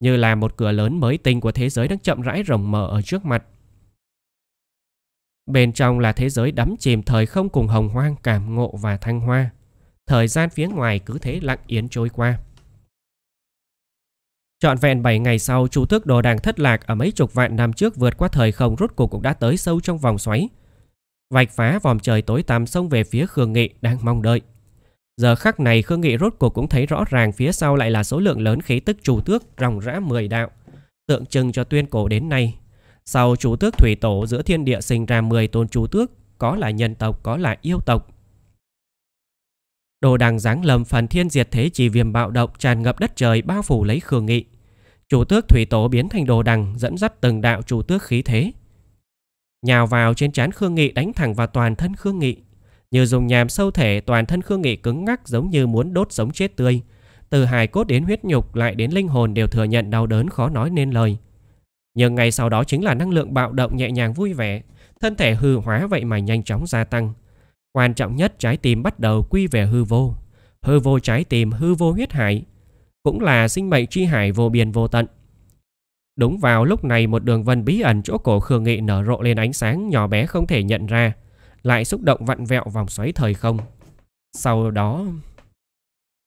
như là một cửa lớn mới tinh của thế giới đang chậm rãi rộng mở ở trước mặt. Bên trong là thế giới đắm chìm thời không cùng hồng hoang, cảm ngộ và thăng hoa. Thời gian phía ngoài cứ thế lặng yên trôi qua. Trọn vẹn bảy ngày sau, Chu Tước Đồ Đằng thất lạc ở mấy chục vạn năm trước vượt qua thời không rốt cuộc cũng đã tới sâu trong vòng xoáy, vạch phá vòm trời tối tăm xông về phía Khương Nghị đang mong đợi. Giờ khắc này Khương Nghị rốt cuộc cũng thấy rõ ràng phía sau lại là số lượng lớn khí tức Chu Tước ròng rã mười đạo, tượng trưng cho tuyên cổ đến nay. Sau Chu Tước thủy tổ giữa thiên địa sinh ra mười tôn Chu Tước, có là nhân tộc, có là yêu tộc. Đồ Đằng giáng lâm, phần thiên diệt thế chỉ viêm bạo động tràn ngập đất trời, bao phủ lấy Khương Nghị. Chu Tước thủy tổ biến thành Đồ Đằng, dẫn dắt từng đạo Chu Tước khí thế nhào vào trên trán Khương Nghị, đánh thẳng vào toàn thân Khương Nghị. Như dùng nhàm sâu thể, toàn thân Khương Nghị cứng ngắc giống như muốn đốt sống chết tươi. Từ hài cốt đến huyết nhục lại đến linh hồn đều thừa nhận đau đớn khó nói nên lời. Nhưng ngay sau đó chính là năng lượng bạo động nhẹ nhàng vui vẻ, thân thể hư hóa vậy mà nhanh chóng gia tăng. Quan trọng nhất, trái tim bắt đầu quy về hư vô. Hư vô trái tim, hư vô huyết hải, cũng là sinh mệnh chi hải vô biên vô tận. Đúng vào lúc này, một đường vân bí ẩn chỗ cổ Khương Nghị nở rộ lên ánh sáng nhỏ bé không thể nhận ra, lại xúc động vặn vẹo vòng xoáy thời không. Sau đó,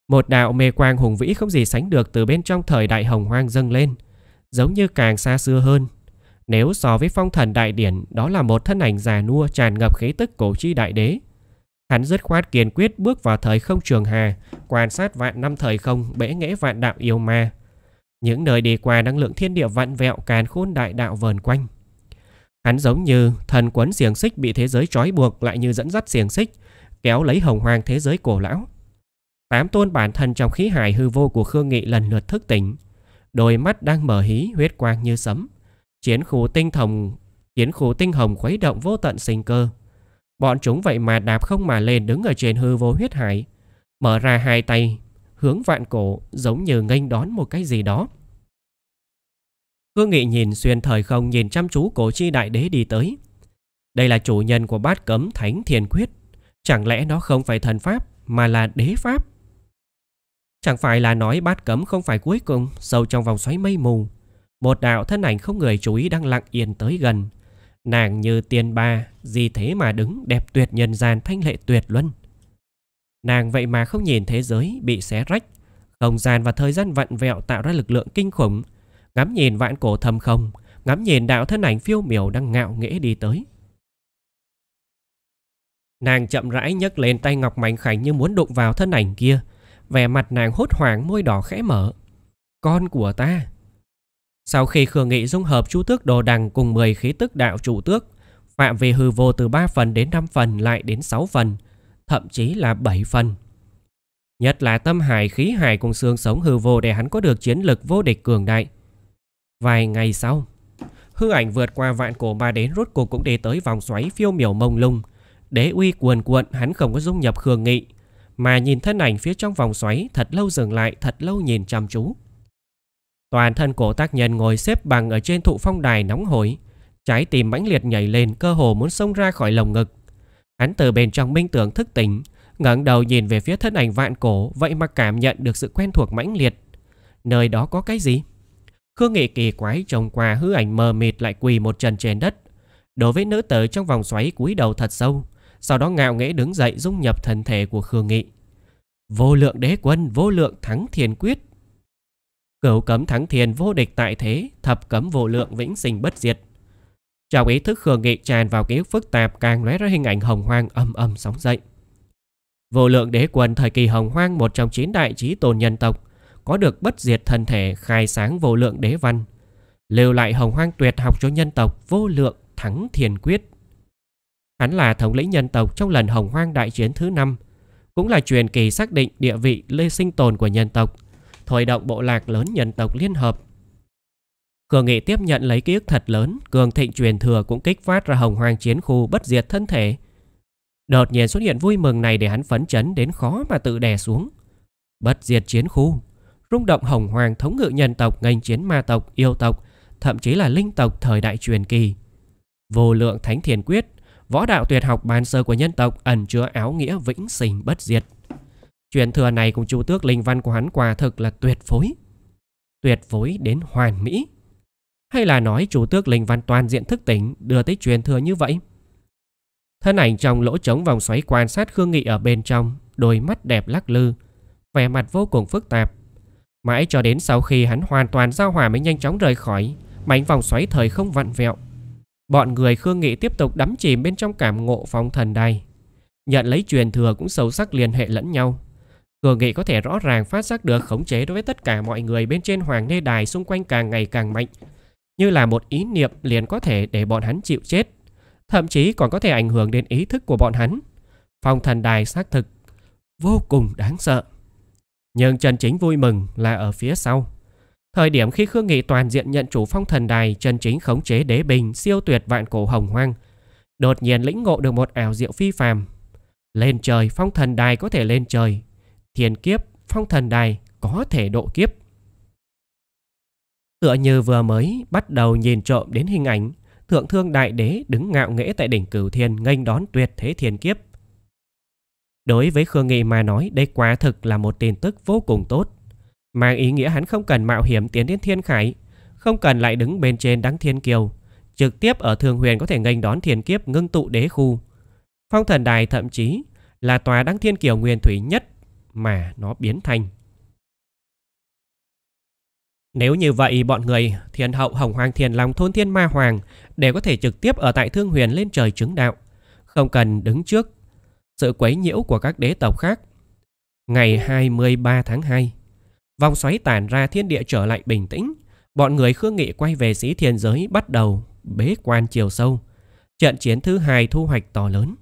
một đạo mê quang hùng vĩ không gì sánh được từ bên trong thời đại hồng hoang dâng lên, giống như càng xa xưa hơn. Nếu so với phong thần đại điển, đó là một thân ảnh già nua tràn ngập khí tức cổ chi đại đế. Hắn dứt khoát kiên quyết bước vào thời không trường hà, quan sát vạn năm thời không, bẽ nghẽ vạn đạo yêu ma. Những nơi đi qua, năng lượng thiên địa vặn vẹo càn khôn đại đạo vờn quanh. Hắn giống như thần quấn xiềng xích bị thế giới trói buộc, lại như dẫn dắt xiềng xích kéo lấy hồng hoang thế giới cổ lão. Tám tôn bản thân trong khí hải hư vô của Khương Nghị lần lượt thức tỉnh, đôi mắt đang mở hí, huyết quang như sấm, chiến khu tinh hồng, chiến khu tinh hồng khuấy động vô tận sinh cơ. Bọn chúng vậy mà đạp không mà lên, đứng ở trên hư vô huyết hải, mở ra hai tay hướng vạn cổ, giống như nghênh đón một cái gì đó. Khương Nghị nhìn xuyên thời không, nhìn chăm chú cổ chi đại đế đi tới. Đây là chủ nhân của bát cấm thánh thiền quyết. Chẳng lẽ nó không phải thần pháp mà là đế pháp? Chẳng phải là nói bát cấm không phải cuối cùng? Sâu trong vòng xoáy mây mù, một đạo thân ảnh không người chú ý đang lặng yên tới gần. Nàng như tiên ba, gì thế mà đứng, đẹp tuyệt nhân gian, thanh lệ tuyệt luân. Nàng vậy mà không nhìn thế giới bị xé rách, không gian và thời gian vặn vẹo tạo ra lực lượng kinh khủng, ngắm nhìn vạn cổ thâm không, ngắm nhìn đạo thân ảnh phiêu miểu đang ngạo nghễ đi tới. Nàng chậm rãi nhấc lên tay ngọc mảnh khảnh như muốn đụng vào thân ảnh kia. Vẻ mặt nàng hốt hoảng, môi đỏ khẽ mở. Con của ta. Sau khi Khương Nghị dung hợp Chu Tước Đồ Đằng cùng mười khí tức đạo Chu Tước, phạm vi hư vô từ ba phần đến năm phần, lại đến sáu phần, thậm chí là bảy phần. nhất là tâm hải khí hải cùng xương sống hư vô để hắn có được chiến lực vô địch cường đại. Vài ngày sau, hư ảnh vượt qua vạn cổ mà đến rốt cuộc cũng đi tới vòng xoáy phiêu miểu mông lung. Đế uy cuồn cuộn, hắn không có dung nhập Khương Nghị, mà nhìn thân ảnh phía trong vòng xoáy, thật lâu dừng lại, thật lâu nhìn chăm chú. Toàn thân cổ tác nhân ngồi xếp bằng ở trên thụ phong đài nóng hổi, trái tim mãnh liệt nhảy lên, cơ hồ muốn xông ra khỏi lồng ngực. Hắn từ bên trong minh tưởng thức tỉnh, ngẩng đầu nhìn về phía thân ảnh vạn cổ, vậy mà cảm nhận được sự quen thuộc mãnh liệt. Nơi đó có cái gì? Khương Nghị kỳ quái trông qua hư ảnh mờ mịt lại quỳ một chân trên đất. Đối với nữ tử trong vòng xoáy cúi đầu thật sâu, sau đó ngạo nghễ đứng dậy dung nhập thân thể của Khương Nghị. Vô lượng đế quân, vô lượng thắng thiên quyết. Cửu cấm thắng thiên vô địch tại thế, thập cấm vô lượng vĩnh sinh bất diệt. Trong ý thức Khương Nghị tràn vào ký ức phức tạp, càng lóe ra hình ảnh hồng hoang âm âm sóng dậy. Vô lượng đế quân thời kỳ hồng hoang, một trong chín đại chí tôn nhân tộc, có được bất diệt thân thể, khai sáng vô lượng đế văn, lưu lại hồng hoang tuyệt học cho nhân tộc, vô lượng thắng thiên quyết. Hắn là thống lĩnh nhân tộc trong lần hồng hoang đại chiến thứ năm, cũng là truyền kỳ xác định địa vị lê sinh tồn của nhân tộc, thổi động bộ lạc lớn nhân tộc liên hợp. Khương Nghị tiếp nhận lấy ký ức thật lớn, cường thịnh truyền thừa cũng kích phát ra hồng hoang chiến khu bất diệt thân thể. Đột nhiên xuất hiện vui mừng này để hắn phấn chấn đến khó mà tự đè xuống. Bất diệt chiến khu, rung động hồng hoang thống ngự nhân tộc, nghênh chiến ma tộc, yêu tộc, thậm chí là linh tộc thời đại truyền kỳ. Vô lượng thánh thiền quyết, võ đạo tuyệt học ban sơ của nhân tộc, ẩn chứa áo nghĩa vĩnh sinh bất diệt. Truyền thừa này cùng chu tước linh văn của hắn quả thực là tuyệt phối. Tuyệt phối đến hoàn mỹ. Hay là nói chu tước linh văn toàn diện thức tỉnh đưa tới truyền thừa như vậy? Thân ảnh trong lỗ trống vòng xoáy quan sát Khương Nghị ở bên trong, đôi mắt đẹp lắc lư, vẻ mặt vô cùng phức tạp. Mãi cho đến sau khi hắn hoàn toàn giao hòa mới nhanh chóng rời khỏi mảnh vòng xoáy thời không vặn vẹo. Bọn người Khương Nghị tiếp tục đắm chìm bên trong cảm ngộ phong thần đài. Nhận lấy truyền thừa cũng sâu sắc liên hệ lẫn nhau. Khương Nghị có thể rõ ràng phát giác được khống chế đối với tất cả mọi người bên trên hoàng đê đài xung quanh càng ngày càng mạnh, như là một ý niệm liền có thể để bọn hắn chịu chết, thậm chí còn có thể ảnh hưởng đến ý thức của bọn hắn. Phong thần đài xác thực vô cùng đáng sợ. Nhưng chân chính vui mừng là ở phía sau. Thời điểm khi Khương Nghị toàn diện nhận chủ phong thần đài, chân chính khống chế đế bình siêu tuyệt vạn cổ hồng hoang, đột nhiên lĩnh ngộ được một ảo diệu phi phàm. Lên trời, phong thần đài có thể lên trời. Thiên kiếp, phong thần đài có thể độ kiếp. Tựa như vừa mới bắt đầu nhìn trộm đến hình ảnh Thượng Thương Đại Đế đứng ngạo nghễ tại đỉnh Cửu Thiên nghênh đón tuyệt thế thiên kiếp. Đối với Khương Nghị mà nói, đây quả thực là một tin tức vô cùng tốt, mang ý nghĩa hắn không cần mạo hiểm tiến đến thiên khải, không cần lại đứng bên trên đăng thiên kiều, trực tiếp ở Thương Huyền có thể nghênh đón thiên kiếp ngưng tụ đế khu. Phong thần đài thậm chí là tòa đăng thiên kiều nguyên thủy nhất mà nó biến thành. Nếu như vậy, bọn người Thiên Hậu, Hồng Hoàng, Thiên Long, Thôn Thiên Ma Hoàng đều có thể trực tiếp ở tại Thương Huyền lên trời chứng đạo, không cần đứng trước sự quấy nhiễu của các đế tộc khác. Ngày hai mươi ba tháng hai, vòng xoáy tản ra, thiên địa trở lại bình tĩnh. Bọn người Khương Nghị quay về Sĩ Thiên Giới, bắt đầu bế quan chiều sâu. Trận chiến thứ hai thu hoạch to lớn.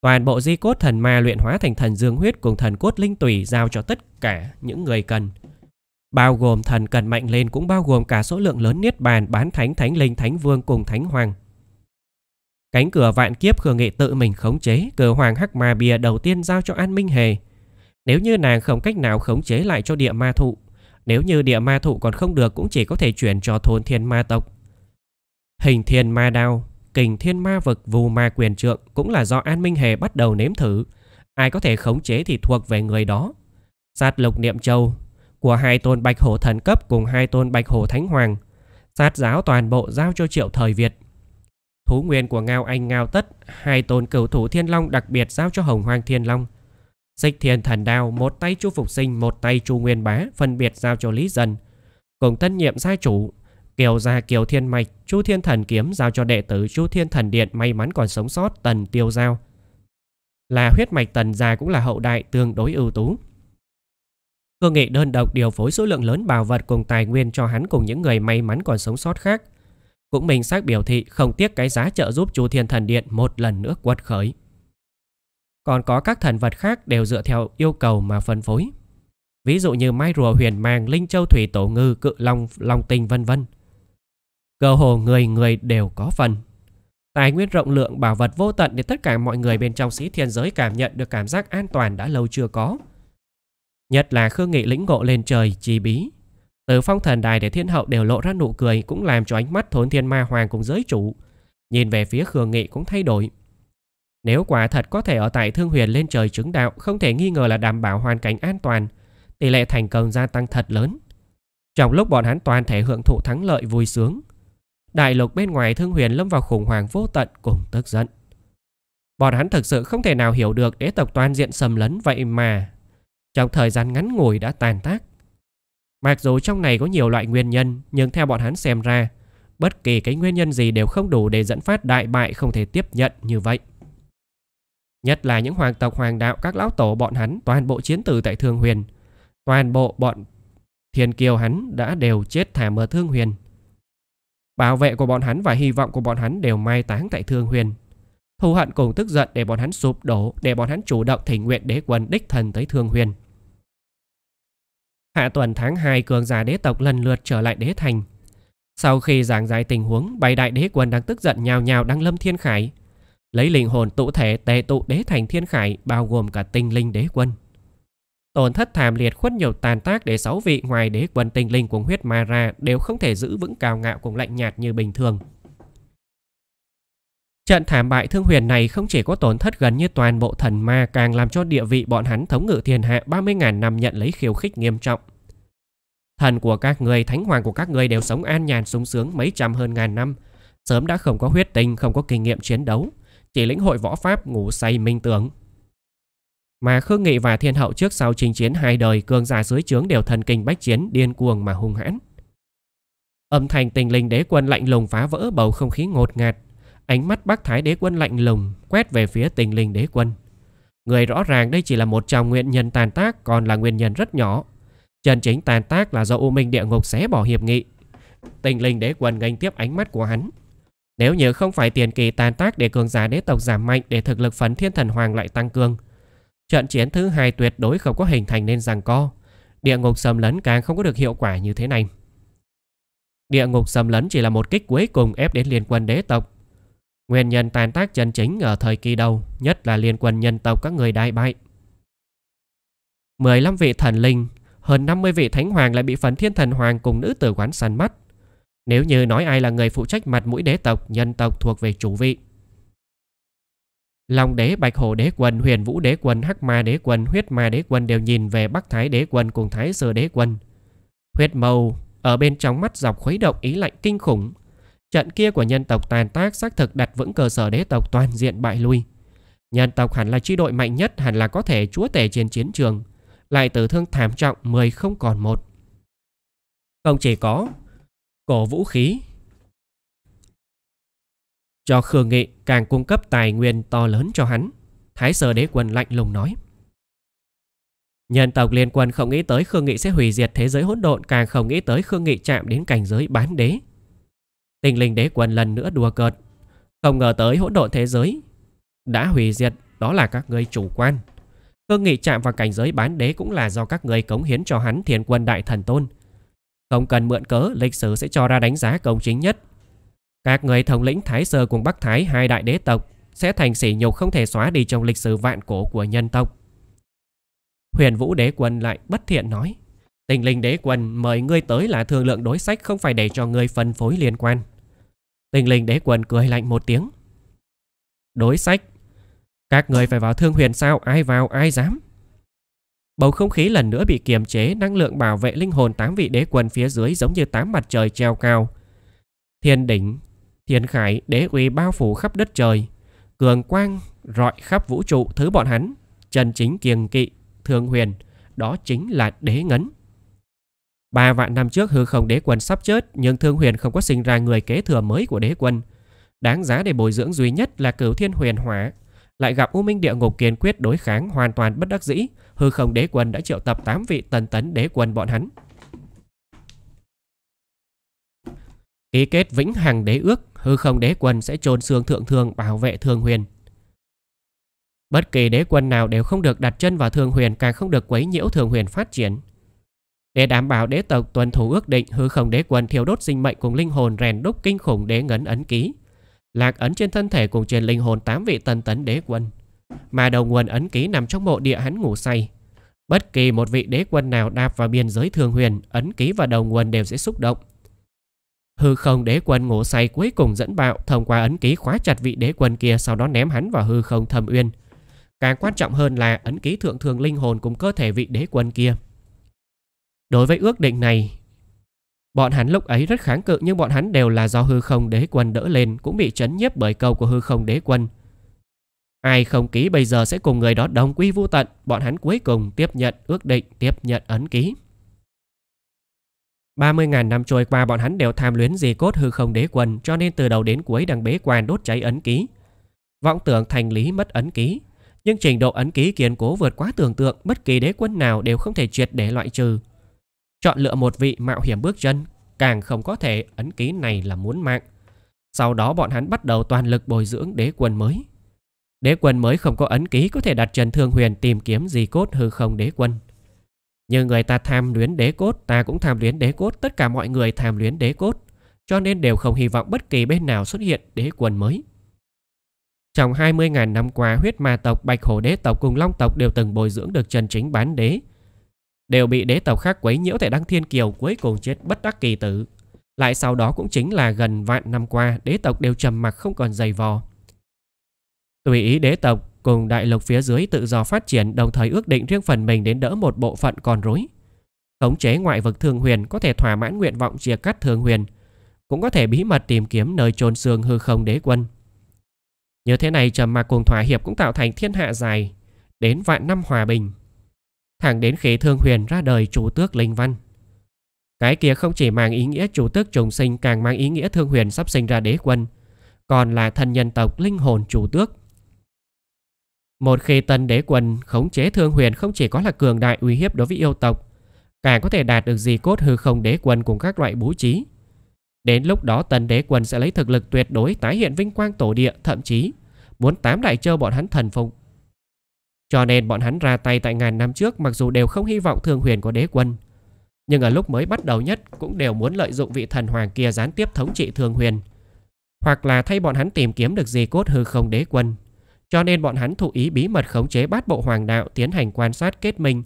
Toàn bộ di cốt thần ma luyện hóa thành thần dương huyết cùng thần cốt linh tủy giao cho tất cả những người cần. Bao gồm thần cần mạnh lên, cũng bao gồm cả số lượng lớn niết bàn, bán thánh, thánh linh, thánh vương cùng thánh hoàng. Cánh cửa vạn kiếp Khương Nghị tự mình khống chế, cửa hoàng hắc ma bia đầu tiên giao cho An Minh Hề. Nếu như nàng không cách nào khống chế lại cho địa ma thụ, nếu như địa ma thụ còn không được cũng chỉ có thể chuyển cho thôn thiên ma tộc. Hình thiên ma đao, kình thiên ma vực, vù ma quyền trượng cũng là do An Minh Hề bắt đầu nếm thử. Ai có thể khống chế thì thuộc về người đó. Sát lục niệm châu của hai tôn bạch hổ thần cấp cùng hai tôn bạch hổ thánh hoàng, sát giáo toàn bộ giao cho Triệu Thời Việt. Thú nguyên của Ngao Anh, Ngao Tất, hai tôn cửu thủ thiên long đặc biệt giao cho Hồng Hoang Thiên Long. Xích thiên thần đao, một tay Chu Phục Sinh, một tay Chu Nguyên Bá, phân biệt giao cho Lý Dân cùng tân nhiệm gia chủ. Kiều gia Kiều Thiên Mạch, Chu Thiên Thần kiếm giao cho đệ tử Chu Thiên Thần điện may mắn còn sống sót Tần Tiêu Giao, là huyết mạch Tần gia, cũng là hậu đại tương đối ưu tú. Khương Nghị đơn độc điều phối số lượng lớn bảo vật cùng tài nguyên cho hắn cùng những người may mắn còn sống sót khác, cũng mình xác biểu thị không tiếc cái giá trợ giúp Chu Thiên Thần điện một lần nữa quật khởi. còn có các thần vật khác đều dựa theo yêu cầu mà phân phối. Ví dụ như mai rùa huyền mang, linh châu thủy tổ ngư, cự long, long tinh vân vân. Cơ hồ người người đều có phần. Tài nguyên rộng lượng, bảo vật vô tận để tất cả mọi người bên trong Sĩ Thiên giới cảm nhận được cảm giác an toàn đã lâu chưa có. Nhất là Khương Nghị lĩnh ngộ lên trời chi bí, từ phong thần đài để thiên hậu đều lộ ra nụ cười, cũng làm cho ánh mắt Thốn Thiên Ma Hoàng cùng giới chủ nhìn về phía Khương Nghị cũng thay đổi. Nếu quả thật có thể ở tại Thương Huyền lên trời chứng đạo, không thể nghi ngờ là đảm bảo hoàn cảnh an toàn, tỷ lệ thành công gia tăng thật lớn. Trong lúc bọn hắn toàn thể hưởng thụ thắng lợi vui sướng, đại lục bên ngoài Thương Huyền lâm vào khủng hoảng vô tận cùng tức giận. Bọn hắn thực sự không thể nào hiểu được đế tộc toàn diện xâm lấn vậy mà trong thời gian ngắn ngủi đã tàn tác. Mặc dù trong này có nhiều loại nguyên nhân, nhưng theo bọn hắn xem ra, bất kỳ cái nguyên nhân gì đều không đủ để dẫn phát đại bại không thể tiếp nhận như vậy. Nhất là những hoàng tộc hoàng đạo, các lão tổ bọn hắn toàn bộ chiến tử tại Thương Huyền, toàn bộ bọn thiên kiều hắn đã đều chết thảm ở Thương Huyền. Bảo vệ của bọn hắn và hy vọng của bọn hắn đều mai táng tại Thương Huyền. Thù hận cùng tức giận để bọn hắn sụp đổ, để bọn hắn chủ động thỉnh nguyện đế quân đích thần tới Thương Huyền. Hạ tuần tháng hai, cường giả đế tộc lần lượt trở lại đế thành. Sau khi giảng giải tình huống, bảy đại đế quân đang tức giận nhào nhào đăng lâm thiên khải, lấy linh hồn tụ thể tề tụ đế thành thiên khải, bao gồm cả tinh linh đế quân. Tổn thất thảm liệt khuất nhiều tàn tác để sáu vị ngoài đế quân tinh linh cùng huyết ma ra đều không thể giữ vững cao ngạo cùng lạnh nhạt như bình thường. Trận thảm bại Thương Huyền này không chỉ có tổn thất gần như toàn bộ thần ma, càng làm cho địa vị bọn hắn thống ngự thiên hạ ba mươi nghìn năm nhận lấy khiêu khích nghiêm trọng. Thần của các người, thánh hoàng của các người đều sống an nhàn sung sướng mấy trăm hơn ngàn năm, sớm đã không có huyết tinh, không có kinh nghiệm chiến đấu, chỉ lĩnh hội võ pháp, ngủ say minh tưởng. Mà Khương Nghị và Thiên Hậu trước sau chinh chiến hai đời, cường giả dưới trướng đều thần kinh bách chiến, điên cuồng mà hung hãn. Âm thanh tinh linh đế quân lạnh lùng phá vỡ bầu không khí ngột ngạt. Ánh mắt Bắc Thái đế quân lạnh lùng quét về phía tinh linh đế quân. Người rõ ràng đây chỉ là một trong nguyên nhân tàn tác, còn là nguyên nhân rất nhỏ. Chân chính tàn tác là do U Minh địa ngục xé bỏ hiệp nghị. Tinh linh đế quân nghênh tiếp ánh mắt của hắn. Nếu như không phải tiền kỳ tàn tác để cường giả đế tộc giảm mạnh, để thực lực phấn thiên thần hoàng lại tăng cường, trận chiến thứ hai tuyệt đối không có hình thành nên giằng co. Địa ngục xâm lấn càng không có được hiệu quả như thế này. Địa ngục xâm lấn chỉ là một kích cuối cùng ép đến liên quân đế tộc. Nguyên nhân tàn tác chân chính ở thời kỳ đầu, nhất là liên quân nhân tộc các người đại bại. mười lăm vị thần linh, hơn năm mươi vị thánh hoàng lại bị phấn thiên thần hoàng cùng nữ tử quán săn mắt. Nếu như nói ai là người phụ trách mặt mũi đế tộc, nhân tộc thuộc về chủ vị. Long đế, bạch hổ đế quân, huyền vũ đế quân, hắc ma đế quân, huyết ma đế quân đều nhìn về Bắc Thái đế quân cùng Thái Sơ đế quân. Huyết mâu ở bên trong mắt dọc khuấy động ý lạnh kinh khủng. Trận kia của nhân tộc tàn tác xác thực đặt vững cơ sở đế tộc toàn diện bại lui. Nhân tộc hẳn là chi đội mạnh nhất, hẳn là có thể chúa tể trên chiến trường, lại tử thương thảm trọng mười không còn một. Không chỉ có cổ vũ khí cho Khương Nghị, càng cung cấp tài nguyên to lớn cho hắn. Thái Sơ đế quân lạnh lùng nói. Nhân tộc liên quân không nghĩ tới Khương Nghị sẽ hủy diệt thế giới hỗn độn, càng không nghĩ tới Khương Nghị chạm đến cảnh giới bán đế. Tinh linh đế quân lần nữa đùa cợt. Không ngờ tới hỗn độn thế giới đã hủy diệt, đó là các ngươi chủ quan. Khương Nghị chạm vào cảnh giới bán đế cũng là do các ngươi cống hiến cho hắn Thiên Quân Đại Thần Tôn. Không cần mượn cớ, lịch sử sẽ cho ra đánh giá công chính nhất. Các người thống lĩnh Thái Sơ cùng Bắc Thái hai đại đế tộc sẽ thành sỉ nhục không thể xóa đi trong lịch sử vạn cổ của nhân tộc. Huyền Vũ đế quân lại bất thiện nói. Tinh linh đế quân mời ngươi tới là thương lượng đối sách, không phải để cho ngươi phân phối liên quan. Tinh linh đế quân cười lạnh một tiếng. Đối sách? Các người phải vào Thương Huyền sao? Ai vào ai dám? Bầu không khí lần nữa bị kiềm chế. Năng lượng bảo vệ linh hồn tám vị đế quân phía dưới giống như tám mặt trời treo cao. Thiên đỉnh, thiên khải, đế uy bao phủ khắp đất trời, cường quang rọi khắp vũ trụ. Thứ bọn hắn chân chính kiêng kỵ Thương Huyền, đó chính là đế ngấn. Ba vạn năm trước hư không đế quân sắp chết, nhưng Thương Huyền không có sinh ra người kế thừa mới của đế quân. Đáng giá để bồi dưỡng duy nhất là Cửu Thiên Huyền Hỏa, lại gặp U Minh địa ngục kiên quyết đối kháng, hoàn toàn bất đắc dĩ, hư không đế quân đã triệu tập tám vị tần tấn đế quân bọn hắn. Ký kết vĩnh hằng đế ước, hư không đế quân sẽ chôn xương thượng thương bảo vệ Thương Huyền. Bất kỳ đế quân nào đều không được đặt chân vào Thường Huyền, càng không được quấy nhiễu Thường Huyền phát triển. Để đảm bảo đế tộc tuân thủ ước định, hư không đế quân thiêu đốt sinh mệnh cùng linh hồn rèn đúc kinh khủng đế ngấn ấn ký, lạc ấn trên thân thể cùng trên linh hồn tám vị tân tấn đế quân. Mà đầu nguồn ấn ký nằm trong mộ địa hắn ngủ say. Bất kỳ một vị đế quân nào đạp vào biên giới Thường Huyền, ấn ký và đầu nguồn đều sẽ xúc động. Hư không đế quân ngủ say cuối cùng dẫn bạo, thông qua ấn ký khóa chặt vị đế quân kia, sau đó ném hắn vào hư không thâm uyên. Càng quan trọng hơn là ấn ký thượng thường linh hồn cùng cơ thể vị đế quân kia. Đối với ước định này, bọn hắn lúc ấy rất kháng cự, nhưng bọn hắn đều là do hư không đế quân đỡ lên, cũng bị chấn nhiếp bởi câu của hư không đế quân. Ai không ký bây giờ sẽ cùng người đó đồng quy vu tận. Bọn hắn cuối cùng tiếp nhận ước định, tiếp nhận ấn ký. ba mươi nghìn năm trôi qua, bọn hắn đều tham luyến dì cốt hư không đế quân, cho nên từ đầu đến cuối đang bế quan đốt cháy ấn ký. Vọng tưởng thành lý mất ấn ký, nhưng trình độ ấn ký kiên cố vượt quá tưởng tượng, bất kỳ đế quân nào đều không thể triệt để loại trừ. Chọn lựa một vị mạo hiểm bước chân, càng không có thể, ấn ký này là muốn mạng. Sau đó bọn hắn bắt đầu toàn lực bồi dưỡng đế quân mới. Đế quân mới không có ấn ký có thể đặt chân Thương Huyền tìm kiếm di cốt hư không đế quân. Như người ta tham luyến đế cốt, ta cũng tham luyến đế cốt, tất cả mọi người tham luyến đế cốt, cho nên đều không hy vọng bất kỳ bên nào xuất hiện đế quân mới. Trong hai mươi nghìn năm qua, huyết ma tộc, bạch hổ đế tộc cùng long tộc đều từng bồi dưỡng được chân chính bán đế, đều bị đế tộc khác quấy nhiễu tại Đăng Thiên Kiều, cuối cùng chết bất đắc kỳ tử. Lại sau đó cũng chính là gần vạn năm qua, đế tộc đều trầm mặc không còn giày vò. Tùy ý đế tộc cùng đại lục phía dưới tự do phát triển, đồng thời ước định riêng phần mình đến đỡ một bộ phận còn rối. Khống chế ngoại vực Thường Huyền, có thể thỏa mãn nguyện vọng chia cắt Thường Huyền, cũng có thể bí mật tìm kiếm nơi chôn xương hư không đế quân. Như thế này trầm mặc cùng thỏa hiệp cũng tạo thành thiên hạ dài đến vạn năm hòa bình. Thẳng đến khi Thương Huyền ra đời Chủ Tước Linh Văn. Cái kia không chỉ mang ý nghĩa chủ tước trùng sinh, càng mang ý nghĩa Thương Huyền sắp sinh ra đế quân, còn là thần nhân tộc linh hồn chủ tước. Một khi tân đế quân khống chế Thương Huyền, không chỉ có là cường đại uy hiếp đối với yêu tộc, càng có thể đạt được di cốt hư không đế quân cùng các loại bố trí. Đến lúc đó tân đế quân sẽ lấy thực lực tuyệt đối tái hiện vinh quang tổ địa, thậm chí muốn tám đại châu bọn hắn thần phục. Cho nên bọn hắn ra tay tại ngàn năm trước, mặc dù đều không hy vọng Thương Huyền có đế quân, nhưng ở lúc mới bắt đầu nhất cũng đều muốn lợi dụng vị thần hoàng kia gián tiếp thống trị Thương Huyền, hoặc là thay bọn hắn tìm kiếm được di cốt hư không đế quân. Cho nên bọn hắn thụ ý bí mật khống chế bát bộ hoàng đạo, tiến hành quan sát kết minh,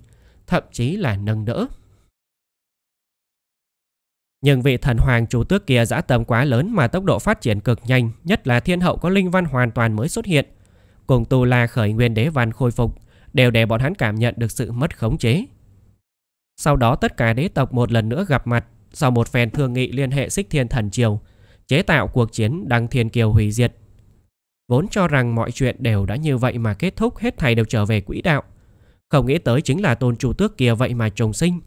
thậm chí là nâng đỡ. Nhưng vị thần hoàng chủ tước kia dã tâm quá lớn mà tốc độ phát triển cực nhanh, nhất là thiên hậu có linh văn hoàn toàn mới xuất hiện, cùng tu la khởi nguyên đế văn khôi phục, đều để bọn hắn cảm nhận được sự mất khống chế. Sau đó tất cả đế tộc một lần nữa gặp mặt, sau một phen thương nghị liên hệ Xích Thiên Thần Triều, chế tạo cuộc chiến Đăng Thiên Kiều hủy diệt. Vốn cho rằng mọi chuyện đều đã như vậy mà kết thúc, hết thảy đều trở về quỹ đạo. Không nghĩ tới chính là tôn chủ tước kia vậy mà trùng sinh.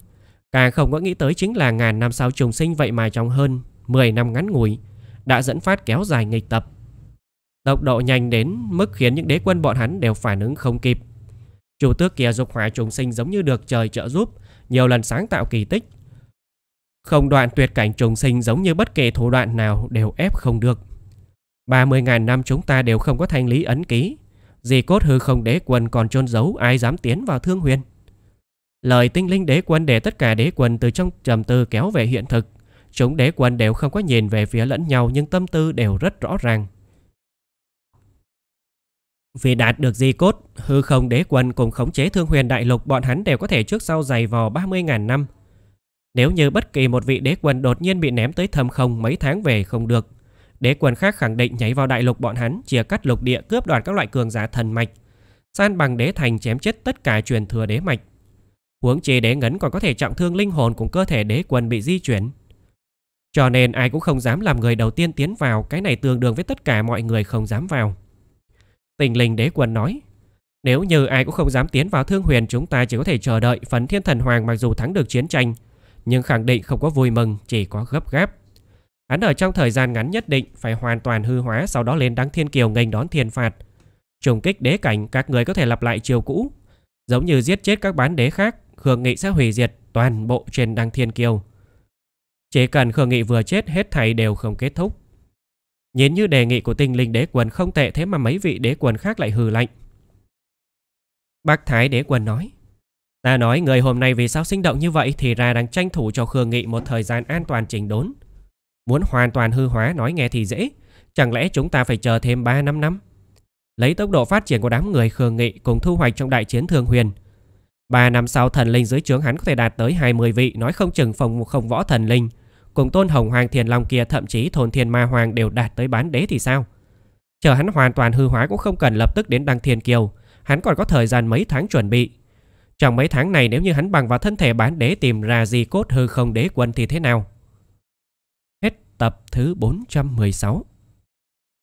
Càng không có nghĩ tới chính là ngàn năm sau trùng sinh vậy mà trong hơn mười năm ngắn ngủi đã dẫn phát kéo dài nghịch tập. Tốc độ nhanh đến mức khiến những đế quân bọn hắn đều phản ứng không kịp. Chủ tước kia dục hỏa trùng sinh giống như được trời trợ giúp, nhiều lần sáng tạo kỳ tích. Không đoạn tuyệt cảnh trùng sinh giống như bất kể thủ đoạn nào đều ép không được. ba mươi nghìn năm chúng ta đều không có thanh lý ấn ký, dì cốt hư không đế quân còn chôn giấu, ai dám tiến vào Thương Huyền. Lời tinh linh đế quân để tất cả đế quân từ trong trầm tư kéo về hiện thực. Chúng đế quân đều không có nhìn về phía lẫn nhau, nhưng tâm tư đều rất rõ ràng. Vì đạt được di cốt, hư không đế quân cùng khống chế Thương Huyền đại lục, bọn hắn đều có thể trước sau giày vò ba mươi nghìn năm. Nếu như bất kỳ một vị đế quân đột nhiên bị ném tới thâm không mấy tháng về không được, đế quân khác khẳng định nhảy vào đại lục bọn hắn, chia cắt lục địa, cướp đoạt các loại cường giả thần mạch, san bằng đế thành, chém chết tất cả truyền thừa đế mạch. Huống chi đế ngấn còn có thể trọng thương linh hồn cùng cơ thể đế quân bị di chuyển. Cho nên ai cũng không dám làm người đầu tiên tiến vào, cái này tương đương với tất cả mọi người không dám vào. Tình linh đế quân nói, nếu như ai cũng không dám tiến vào Thương Huyền, chúng ta chỉ có thể chờ đợi. Phấn Thiên Thần Hoàng mặc dù thắng được chiến tranh, nhưng khẳng định không có vui mừng, chỉ có gấp gáp. Hắn ở trong thời gian ngắn nhất định phải hoàn toàn hư hóa, sau đó lên Đăng Thiên Kiều nghênh đón thiên phạt. Trùng kích đế cảnh, các người có thể lặp lại chiều cũ, giống như giết chết các bán đế khác. Khương Nghị sẽ hủy diệt toàn bộ trên Đăng Thiên Kiều. Chỉ cần Khương Nghị vừa chết, hết thảy đều không kết thúc. Nhìn như đề nghị của tinh linh đế quân không tệ, thế mà mấy vị đế quân khác lại hừ lạnh. Bác Thái Đế Quân nói: Ta nói người hôm nay vì sao sinh động như vậy, thì ra đang tranh thủ cho Khương Nghị một thời gian an toàn chỉnh đốn. Muốn hoàn toàn hư hóa nói nghe thì dễ, chẳng lẽ chúng ta phải chờ thêm ba năm năm? Lấy tốc độ phát triển của đám người Khương Nghị cùng thu hoạch trong đại chiến Thương Huyền, ba năm sau thần linh dưới trướng hắn có thể đạt tới hai mươi vị, nói không chừng phòng không võ thần linh cùng tôn hồng hoàng thiền long kia, thậm chí thôn thiên ma hoàng đều đạt tới bán đế thì sao? Chờ hắn hoàn toàn hư hóa cũng không cần lập tức đến Đăng Thiên Kiều, hắn còn có thời gian mấy tháng chuẩn bị. Trong mấy tháng này nếu như hắn bằng vào thân thể bán đế tìm ra di cốt hư không đế quân thì thế nào? Hết tập thứ bốn trăm mười sáu.